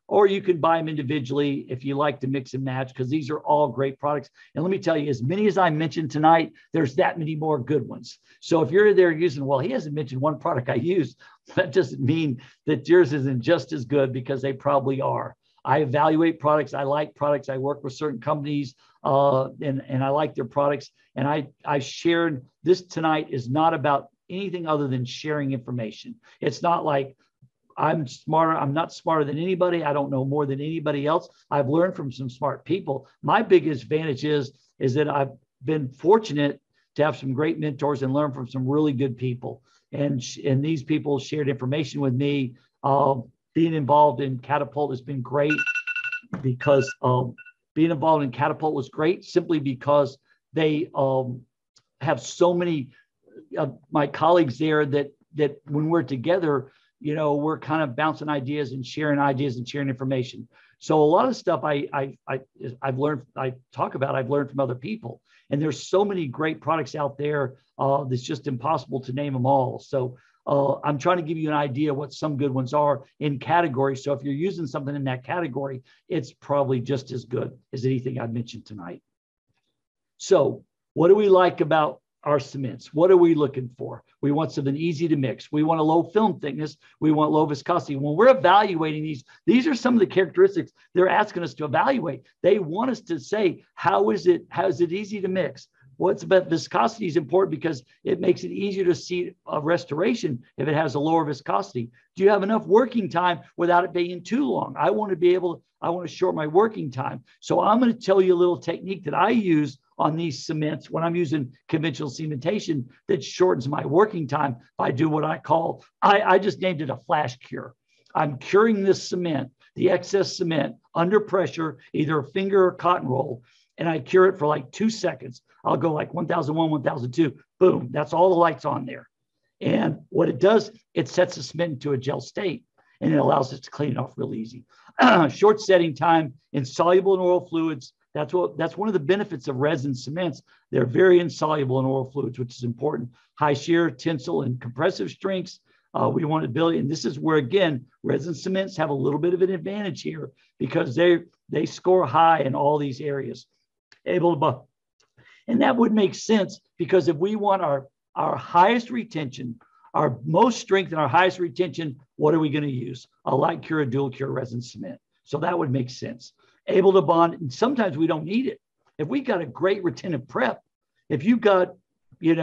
Or you can buy them individually if you like to mix and match, because these are all great products. And let me tell you, as many as I mentioned tonight, there's that many more good ones. So if you're there using, well, he hasn't mentioned one product I used, that doesn't mean that yours isn't just as good, because they probably are. I evaluate products. I like products. I work with certain companies and I like their products. And I shared this tonight is not about anything other than sharing information. It's not like, I'm smarter. I'm not smarter than anybody. I don't know more than anybody else. I've learned from some smart people. My biggest advantage is that I've been fortunate to have some great mentors and learn from some really good people. And these people shared information with me. Being involved in Catapult has been great because being involved in Catapult was great simply because they have so many of my colleagues there that when we're together, you know, we're kind of bouncing ideas and sharing information. So a lot of stuff I talk about, I've learned from other people. And there's so many great products out there that's just impossible to name them all. So I'm trying to give you an idea what some good ones are in categories. So if you're using something in that category, it's probably just as good as anything I've mentioned tonight. So what do we like about our cements. What are we looking for? We want something easy to mix. We want a low film thickness. We want low viscosity. When we're evaluating these are some of the characteristics they're asking us to evaluate. They want us to say, how is it easy to mix? What's about viscosity is important because it makes it easier to see a restoration if it has a lower viscosity. Do you have enough working time without it being too long? I want to short my working time. So I'm going to tell you a little technique that I use on these cements when I'm using conventional cementation that shortens my working time. I do what I call, I just named it a flash cure. I'm curing this cement, the excess cement under pressure, either a finger or cotton roll, and I cure it for like 2 seconds. I'll go like 1001, 1002, boom, that's all the lights on there. And what it does, it sets the cement into a gel state and it allows it to clean off real easy. Short setting time, insoluble in oil fluids. That's one of the benefits of resin cements. They're very insoluble in oil fluids, which is important. High shear, tensile, and compressive strengths. We want to build, and this is where, again, resin cements have a little bit of an advantage here because they score high in all these areas. And that would make sense because if we want our highest retention, our most strength and our highest retention, what are we going to use? A light cure, a dual cure resin cement. So that would make sense. Able to bond, and sometimes we don't need it. If we got a great retentive prep, if you've got, 4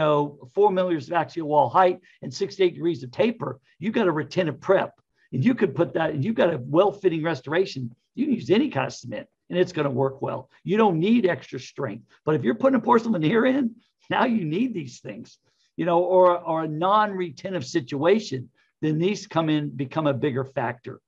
millimeters of axial wall height and 6 to 8 degrees of taper, you've got a retentive prep. And you could put that, and you've got a well-fitting restoration. You can use any kind of cement and it's going to work well. You don't need extra strength. But if you're putting a porcelain veneer in, now you need these things, or a non-retentive situation, then these come in, become a bigger factor.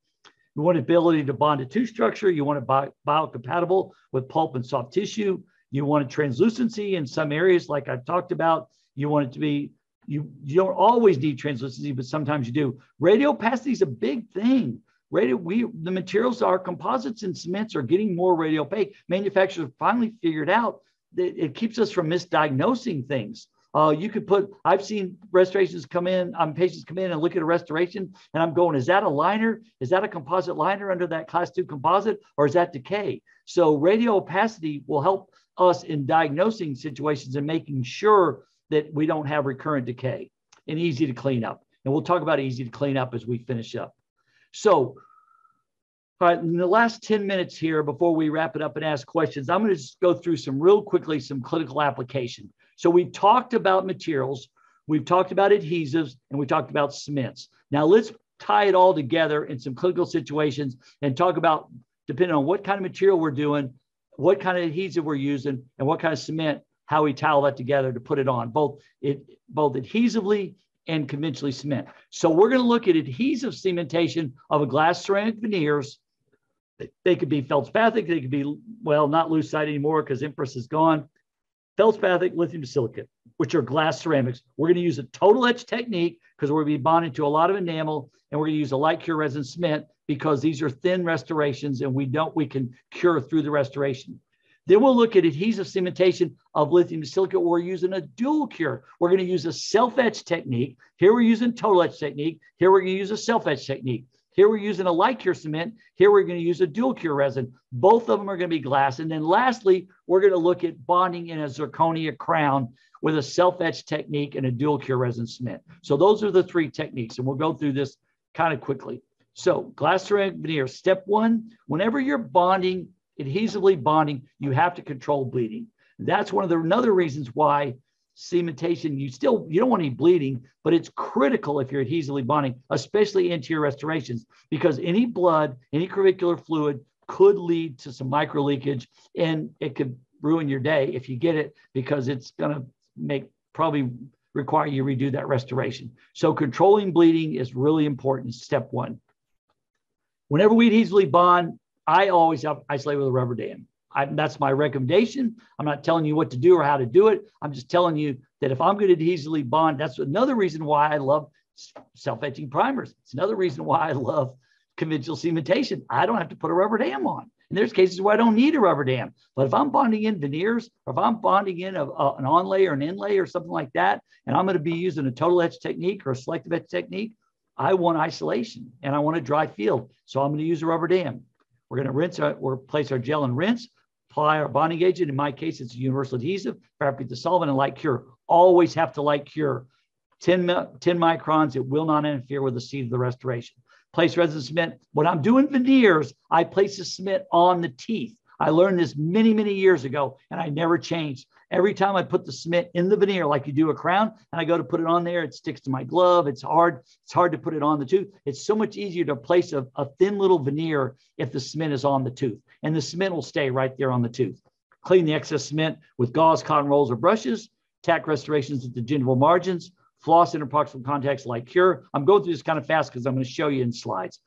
You want ability to bond to two structure. You want it biocompatible with pulp and soft tissue. You want a translucency in some areas, like I've talked about. You want it to be, you don't always need translucency, but sometimes you do. Radio opacity is a big thing. The materials, our composites and cements are getting more radio opaque. Manufacturers finally figured out that it keeps us from misdiagnosing things. I've seen restorations come in, patients come in and look at a restoration and I'm going, is that a liner? Is that a composite liner under that class 2 composite, or is that decay? So radio opacity will help us in diagnosing situations and making sure that we don't have recurrent decay, and easy to clean up. And we'll talk about easy to clean up as we finish up. So, all right, in the last 10 minutes here, before we wrap it up and ask questions, I'm going to just go through real quickly some clinical application. So we talked about materials, we've talked about adhesives, and we talked about cements. Now let's tie it all together in some clinical situations and talk about, depending on what kind of material we're doing, what kind of adhesive we're using, and what kind of cement, how we towel that together to put it on, both adhesively and conventionally cement. So we're going to look at adhesive cementation of a glass ceramic veneers. They could be feldspathic, they could be, well, not lucite anymore because Empress is gone. Feldspathic, lithium silicate, which are glass ceramics. We're going to use a total etch technique because we're going to be bonding to a lot of enamel, and we're going to use a light cure resin cement because these are thin restorations and we can cure through the restoration. Then we'll look at adhesive cementation of lithium silicate. We're using a dual cure. We're going to use a self-etch technique. Here we're using total etch technique. Here we're going to use a self-etch technique. Here we're using a light cure cement. Here we're going to use a dual cure resin. Both of them are going to be glass. And then lastly, we're going to look at bonding in a zirconia crown with a self-etch technique and a dual cure resin cement. So those are the three techniques, and we'll go through this kind of quickly. So glass ceramic veneer, step 1, whenever you're bonding, adhesively bonding, you have to control bleeding. That's one of another reasons why cementation, you don't want any bleeding, but it's critical if you're adhesively bonding, especially interior restorations, because any blood, any curvicular fluid could lead to some micro leakage, and it could ruin your day if you get it, because it's going to probably require you redo that restoration. So controlling bleeding is really important, step 1. Whenever we adhesively bond, I always isolate with a rubber dam. That's my recommendation. I'm not telling you what to do or how to do it. I'm just telling you that if I'm going to adhesively bond, that's another reason why I love self-etching primers. It's another reason why I love conventional cementation. I don't have to put a rubber dam on. And there's cases where I don't need a rubber dam. But if I'm bonding in veneers, or if I'm bonding in an onlay or an inlay or something like that, and I'm going to be using a total etch technique or a selective etch technique, I want isolation and I want a dry field. So I'm going to use a rubber dam. We're going to rinse or place our gel and rinse, plier, bonding agent. In my case, it's a universal adhesive, fabricate the solvent, and light cure. Always have to light cure. 10 microns, it will not interfere with the seed of the restoration. Place resin cement. When I'm doing veneers, I place the cement on the teeth. I learned this many, many years ago, and I never changed. Every time I put the cement in the veneer, like you do a crown, and I go to put it on there, it sticks to my glove. It's hard to put it on the tooth. It's so much easier to place a thin little veneer if the cement is on the tooth, and the cement will stay right there on the tooth. Clean the excess cement with gauze, cotton rolls, or brushes. Tack restorations at the gingival margins. Floss interproximal contacts, light cure. I'm going through this kind of fast because I'm going to show you in slides.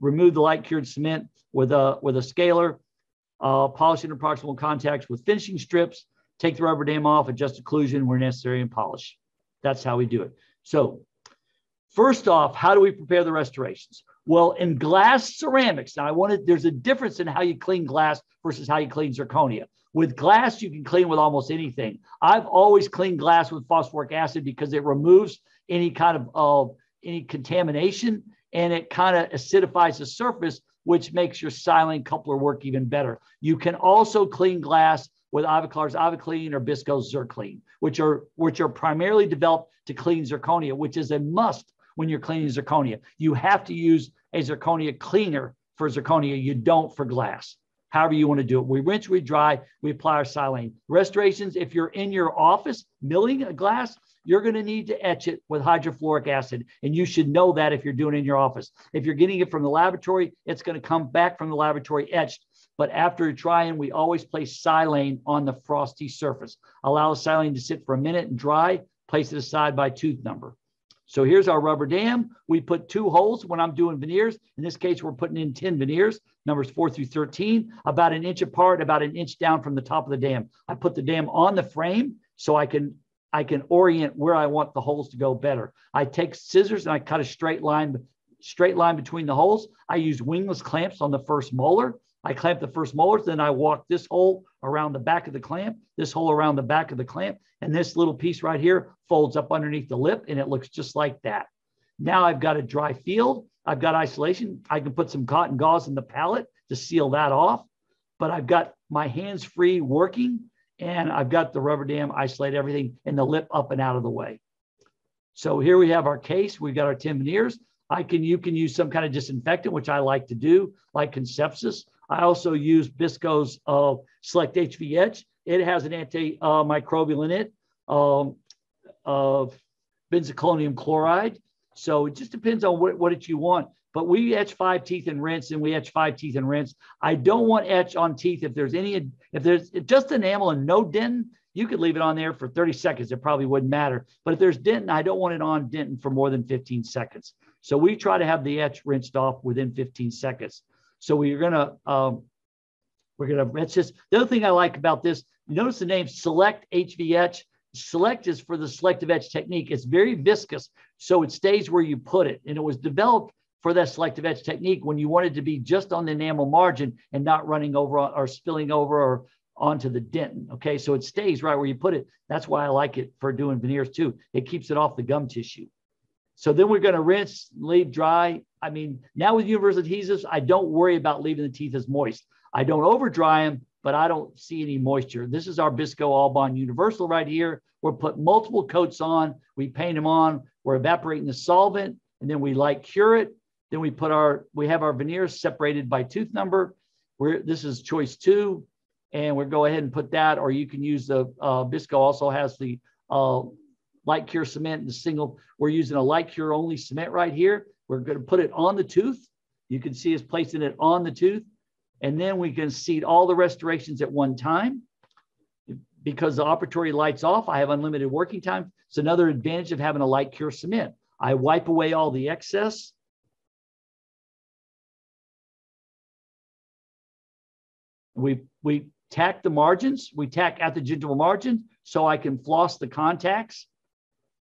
Remove the light cured cement with a scaler. Polish interproximal contacts with finishing strips, take the rubber dam off, adjust occlusion where necessary, and polish. That's how we do it. So first off, how do we prepare the restorations? Well, in glass ceramics, now there's a difference in how you clean glass versus how you clean zirconia. With glass, you can clean with almost anything. I've always cleaned glass with phosphoric acid because it removes any kind of any contamination, and it kind of acidifies the surface, which makes your silane coupler work even better. You can also clean glass with Ivoclar's Ivoclean or Bisco's Zirclean, which are primarily developed to clean zirconia, which is a must when you're cleaning zirconia. You have to use a zirconia cleaner for zirconia. You don't for glass. However you want to do it. We rinse, we dry, we apply our silane. Restorations, if you're in your office milling a glass, you're going to need to etch it with hydrofluoric acid. And you should know that if you're doing it in your office. If you're getting it from the laboratory, it's going to come back from the laboratory etched. But after drying, we always place silane on the frosty surface. Allow the silane to sit for a minute and dry. Place it aside by tooth number. So here's our rubber dam. We put 2 holes when I'm doing veneers. In this case, we're putting in 10 veneers, numbers 4 through 13, about an inch apart, about an inch down from the top of the dam. I put the dam on the frame so I can orient where I want the holes to go better. I take scissors and I cut a straight line between the holes. I use wingless clamps on the first molar. I clamp the first molar, then I walk this hole around the back of the clamp, this hole around the back of the clamp, and this little piece right here folds up underneath the lip, and it looks just like that. Now I've got a dry field. I've got isolation. I can put some cotton gauze in the palette to seal that off, but I've got my hands free working, and I've got the rubber dam, isolate everything, and the lip up and out of the way. So here we have our case. We've got our 10 veneers. You can use some kind of disinfectant, which I like to do, like Concepsis. I also use Bisco's Select HV Etch. It has an antimicrobial in it, of benzocolonium chloride. So it just depends on what you want. But we etch 5 teeth and rinse, and we etch 5 teeth and rinse. I don't want etch on teeth. If there's just enamel and no dentin, you could leave it on there for 30 seconds. It probably wouldn't matter. But if there's dentin, I don't want it on dentin for more than 15 seconds. So we try to have the etch rinsed off within 15 seconds. So we're gonna rinse this. The other thing I like about this, notice the name Select HV Etch. Select is for the selective etch technique. It's very viscous, so it stays where you put it, and it was developed for that selective etch technique when you wanted to be just on the enamel margin and not running over or spilling over or onto the dentin, okay? So it stays right where you put it. That's why I like it for doing veneers too. It keeps it off the gum tissue. So then we're gonna rinse, leave dry. I mean, now with universal adhesives, I don't worry about leaving the teeth as moist. I don't over dry them, but I don't see any moisture. This is our Bisco ALL-BOND Universal right here. We'll put multiple coats on, we paint them on, we're evaporating the solvent, and then we light cure it. Then we have our veneers separated by tooth number. This is Choice 2, and we'll go ahead and put that, or you can use the Bisco also has the light cure cement in the single. We're using a light cure only cement right here. We're going to put it on the tooth. You can see us placing it on the tooth, and then we can seed all the restorations at one time. Because the operatory light's off, I have unlimited working time. It's another advantage of having a light cure cement. I wipe away all the excess. We tack the margins. We tack at the gingival margin so I can floss the contacts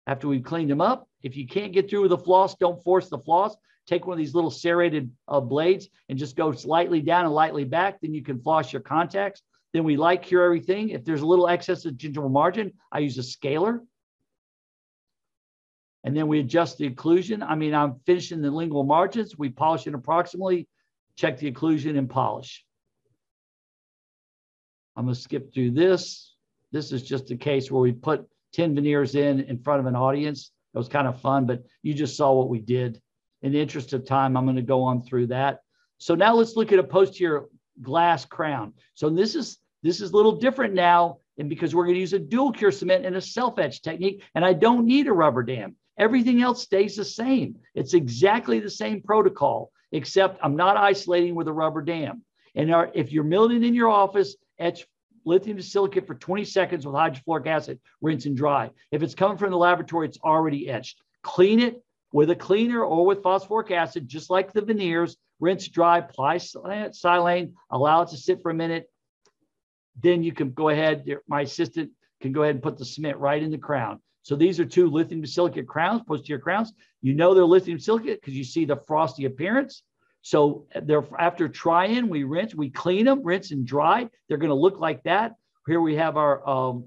after we've cleaned them up. If you can't get through with the floss, don't force the floss. Take one of these little serrated blades and just go slightly down and lightly back. Then you can floss your contacts. Then we light cure everything. If there's a little excess of gingival margin, I use a scaler. And then we adjust the occlusion. I mean, I'm finishing the lingual margins. We polish it approximately, check the occlusion, and polish. I'm going to skip through this. This is just a case where we put 10 veneers in front of an audience. It was kind of fun, but you just saw what we did. In the interest of time, I'm going to go on through that. So now let's look at a posterior glass crown. So this is a little different now, and because we're going to use a dual cure cement and a self-etch technique, and I don't need a rubber dam. Everything else stays the same. It's exactly the same protocol, except I'm not isolating with a rubber dam. And if you're milling in your office, etch lithium silicate for 20 seconds with hydrofluoric acid, rinse and dry. If it's coming from the laboratory, it's already etched. Clean it with a cleaner or with phosphoric acid, just like the veneers, rinse dry, apply silane, allow it to sit for a minute. Then you can go ahead, my assistant can go ahead and put the cement right in the crown. So these are two lithium silicate crowns, posterior crowns. You know they're lithium silicate because you see the frosty appearance. So they're after try-in, we rinse, we clean them, rinse and dry. They're going to look like that. Here we have our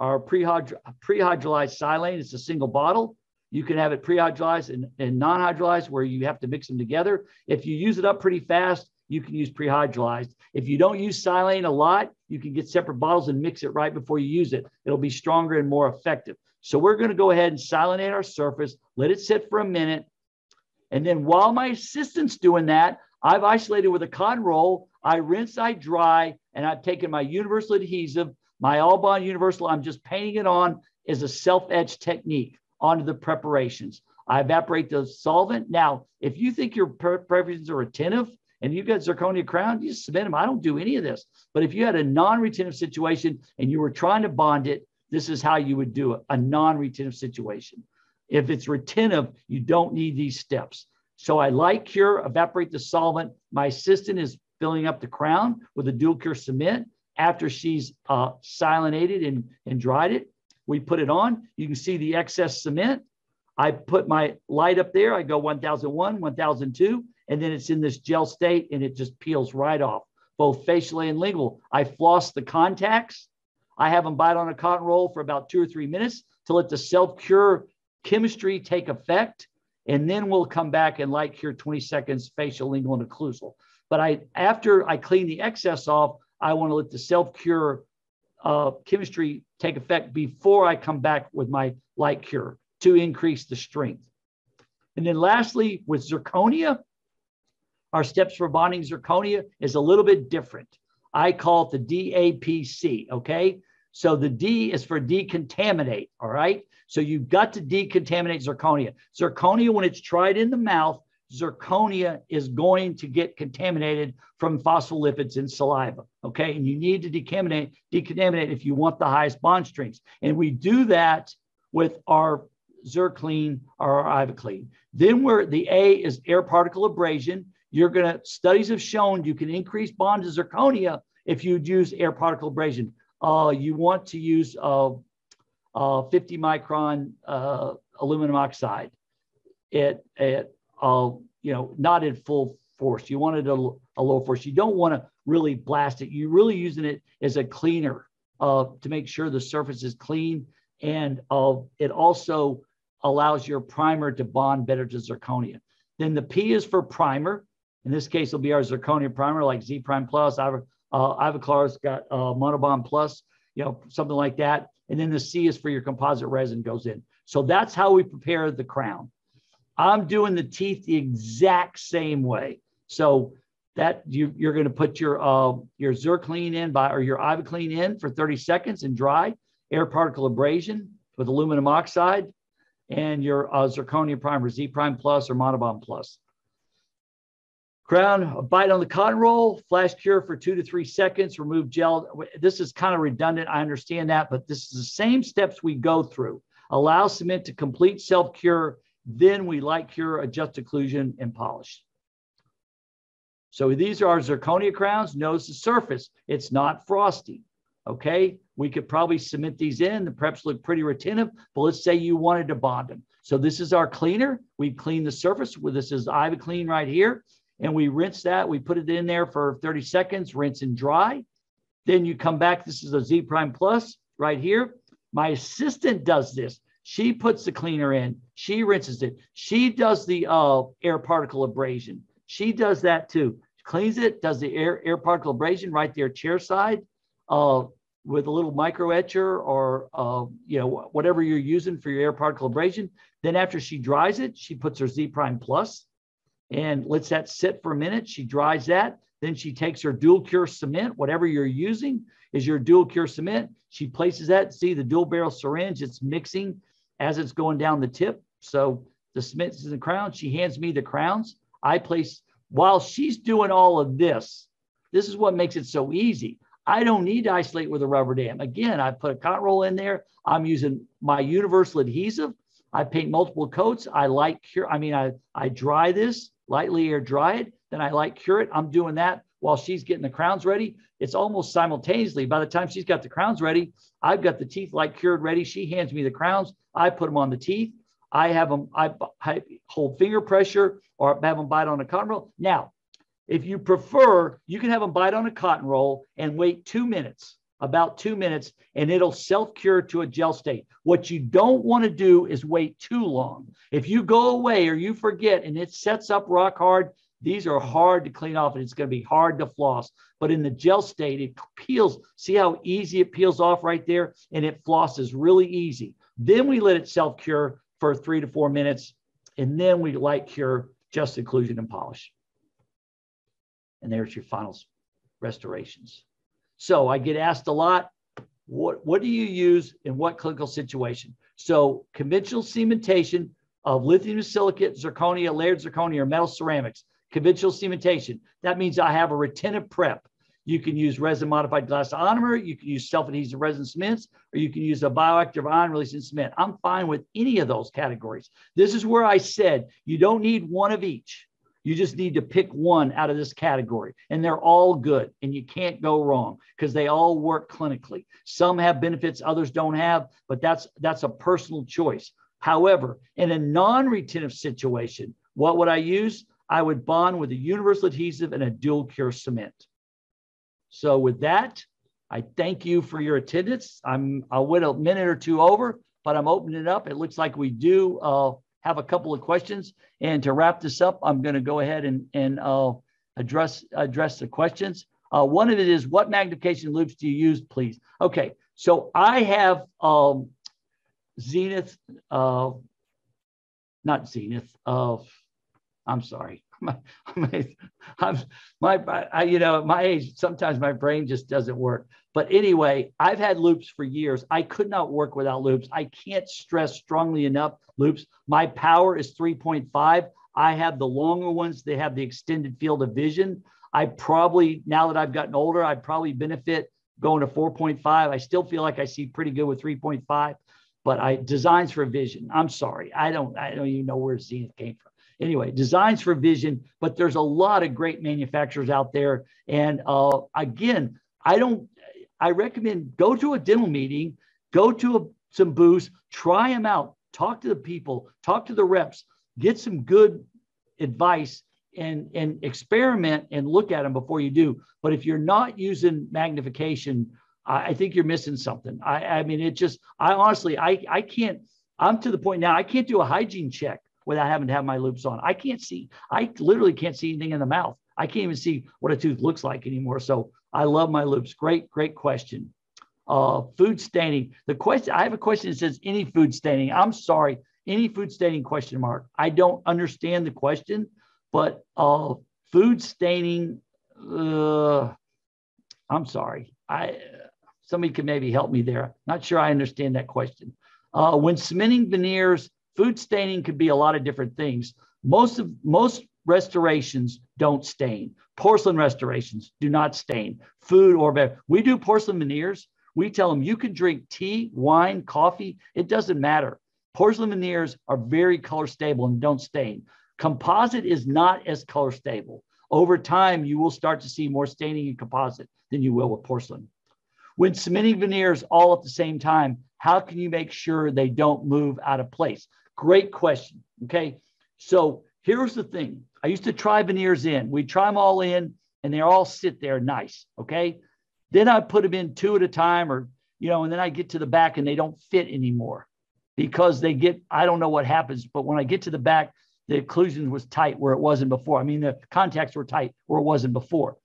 pre-hydrolyzed silane. It's a single bottle. You can have it pre-hydrolyzed and non-hydrolyzed, where you have to mix them together. If you use it up pretty fast, you can use pre-hydrolyzed. If you don't use silane a lot, you can get separate bottles and mix it right before you use it. It'll be stronger and more effective. So we're going to go ahead and silanate our surface, let it sit for a minute. And then while my assistant's doing that, I've isolated with a cotton roll, I rinse, I dry, and I've taken my universal adhesive, my ALL-BOND Universal, I'm just painting it on as a self-etch technique onto the preparations. I evaporate the solvent. Now, if you think your preparations are retentive and you've got zirconia crown, you just submit them. I don't do any of this. But if you had a non-retentive situation and you were trying to bond it, this is how you would do it, a non-retentive situation. If it's retentive, you don't need these steps. So I light cure, evaporate the solvent. My assistant is filling up the crown with a dual cure cement. After she's silanated and dried it, we put it on. You can see the excess cement. I put my light up there. I go 1001, 1002, and then it's in this gel state and it just peels right off, both facially and lingual. I floss the contacts. I have them bite on a cotton roll for about 2 or 3 minutes to let the self-cure chemistry take effect, and then we'll come back and light cure 20 seconds facial, lingual, and occlusal. But after I clean the excess off, I want to let the self-cure chemistry take effect before I come back with my light cure to increase the strength. And then lastly, with zirconia, our steps for bonding zirconia is a little bit different. I call it the DAPC, okay? So the D is for decontaminate, all right? So you've got to decontaminate zirconia. Zirconia, when it's tried in the mouth, zirconia is going to get contaminated from phospholipids in saliva, okay? And you need to decontaminate if you want the highest bond strengths. And we do that with our Zirclean or our Ivoclean. Then the A is air particle abrasion. Studies have shown you can increase bond to zirconia if you'd use air particle abrasion. You want to use 50 micron aluminum oxide not at full force. You want it a low force. You don't want to really blast it. You're really using it as a cleaner to make sure the surface is clean. And it also allows your primer to bond better to zirconia. Then the P is for primer. In this case, it'll be our zirconia primer, like Z-Prime Plus, Ivoclar's got Monobond Plus, something like that. And then the C is for your composite resin goes in. So that's how we prepare the crown. I'm doing the teeth the exact same way. So that you're going to put your Zirclean in or your Ivoclean in for 30 seconds and dry, air particle abrasion with aluminum oxide, and your zirconia primer, Z-Prime Plus or Monobond Plus. Crown, a bite on the cotton roll, flash cure for 2 to 3 seconds, remove gel. This is kind of redundant, I understand that, but this is the same steps we go through. Allow cement to complete self-cure, then we light cure, adjust occlusion, and polish. So these are our zirconia crowns. Notice the surface, it's not frosty, okay? We could probably cement these in, the preps look pretty retentive, but let's say you wanted to bond them. So this is our cleaner. We clean the surface, this is Ivoclean right here. And we rinse that, we put it in there for 30 seconds, rinse and dry. Then you come back, this is a Z-Prime Plus right here. My assistant does this. She puts the cleaner in, she rinses it. She does the air particle abrasion. She does that too. Cleans it, does the air particle abrasion right there chair side. with a little micro etcher or whatever you're using for your air particle abrasion. Then after she dries it, she puts her Z-Prime Plus and lets that sit for a minute. She dries that. Then she takes her dual cure cement, whatever you're using is your dual cure cement. She places that, see the dual barrel syringe, it's mixing as it's going down the tip. So the cement is in the crown. She hands me the crowns. I place, while she's doing all of this, this is what makes it so easy. I don't need to isolate with a rubber dam. Again, I put a cotton roll in there. I'm using my universal adhesive. I paint multiple coats. I light cure. I mean, I dry this, lightly air dry it. Then I light cure it. I'm doing that while she's getting the crowns ready. It's almost simultaneously. By the time she's got the crowns ready, I've got the teeth light cured ready. She hands me the crowns. I put them on the teeth. I have them, I hold finger pressure or have them bite on a cotton roll. Now, if you prefer, you can have them bite on a cotton roll and wait 2 minutes, about 2 minutes, and it'll self-cure to a gel state. What you don't want to do is wait too long. If you go away or you forget and it sets up rock hard, these are hard to clean off and it's going to be hard to floss. But in the gel state, it peels. See how easy it peels off right there? And it flosses really easy. Then we let it self-cure for 3 to 4 minutes, and then we light cure, just occlusion and polish. And there's your final restorations. So I get asked a lot, what do you use in what clinical situation? So conventional cementation of lithium silicate, zirconia, layered zirconia, or metal ceramics, conventional cementation. That means I have a retentive prep. You can use resin modified glass ionomer, you can use self-adhesive resin cements, or you can use a bioactive ion releasing cement. I'm fine with any of those categories. This is where I said, you don't need one of each. You just need to pick one out of this category, and they're all good, and you can't go wrong because they all work clinically. Some have benefits, others don't have, but that's a personal choice. However, in a non-retentive situation, what would I use? I would bond with a universal adhesive and a dual cure cement. So with that, I thank you for your attendance. I went a minute or two over, but I'm opening it up. It looks like we do have a couple of questions. And to wrap this up, I'm going to go ahead and address the questions. One of it is, what magnification loops do you use, please? Okay, so I have Zenith, not Zenith, I'm sorry. My age, sometimes my brain just doesn't work. But anyway, I've had loops for years. I could not work without loops. I can't stress strongly enough loops. My power is 3.5. I have the longer ones. They have the extended field of vision. I probably, now that I've gotten older, I probably benefit going to 4.5. I still feel like I see pretty good with 3.5, but Designs for Vision. I'm sorry. I don't even know where Zenith came from. Anyway, Designs for Vision, but there's a lot of great manufacturers out there. And again, I recommend go to a dental meeting, go to some booths, try them out, talk to the people, talk to the reps, get some good advice and experiment and look at them before you do. But if you're not using magnification, I think you're missing something. I mean, it just, I honestly can't, I'm to the point now, I can't do a hygiene check without having to have my loops on. I can't see. I literally can't see anything in the mouth. I can't even see what a tooth looks like anymore. So I love my loops. Great, great question. Food staining. The question, I have a question that says any food staining. I'm sorry, any food staining question mark. I don't understand the question, but food staining, I'm sorry. Somebody can maybe help me there. Not sure I understand that question. When cementing veneers, food staining could be a lot of different things. Most restorations don't stain. Porcelain restorations do not stain. Food or beverage. We do porcelain veneers. We tell them you can drink tea, wine, coffee. It doesn't matter. Porcelain veneers are very color stable and don't stain. Composite is not as color stable. Over time, you will start to see more staining in composite than you will with porcelain. When cementing veneers all at the same time, how can you make sure they don't move out of place? Great question, okay? So here's the thing. I used to try veneers in. We'd try them all in, and they all sit there nice, okay? Then I'd put them in two at a time or, and then I get to the back and they don't fit anymore because they get, I don't know what happens, but when I get to the back, the occlusion was tight where it wasn't before. I mean, the contacts were tight where it wasn't before.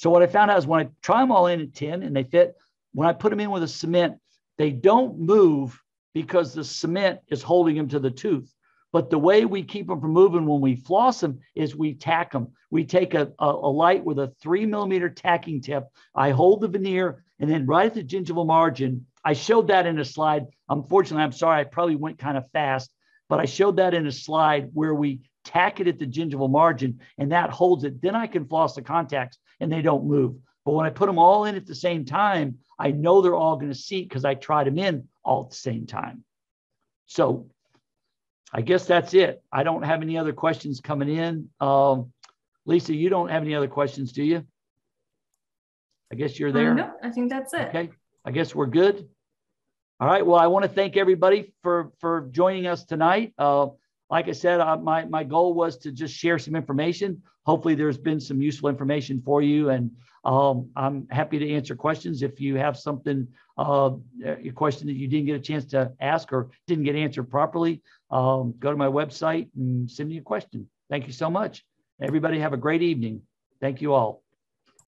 So what I found out is when I try them all in at 10 and they fit, when I put them in with a cement, they don't move because the cement is holding them to the tooth. But the way we keep them from moving when we floss them is we tack them. We take a light with a 3mm tacking tip. I hold the veneer, and then right at the gingival margin, I showed that in a slide. Unfortunately, I'm sorry, I probably went kind of fast, but I showed that in a slide where we tack it at the gingival margin, and that holds it. Then I can floss the contacts, and they don't move. But when I put them all in at the same time, I know they're all going to seat because I tried them in all at the same time. So I guess that's it. I don't have any other questions coming in. LiSi, you don't have any other questions, do you? I guess you're there. No, I think that's it. Okay, I guess we're good. All right, well, I want to thank everybody for joining us tonight. Like I said, my goal was to just share some information. Hopefully there's been some useful information for you, and I'm happy to answer questions if you have something, a question that you didn't get a chance to ask or didn't get answered properly. Go to my website and send me a question. Thank you so much. Everybody have a great evening. Thank you all.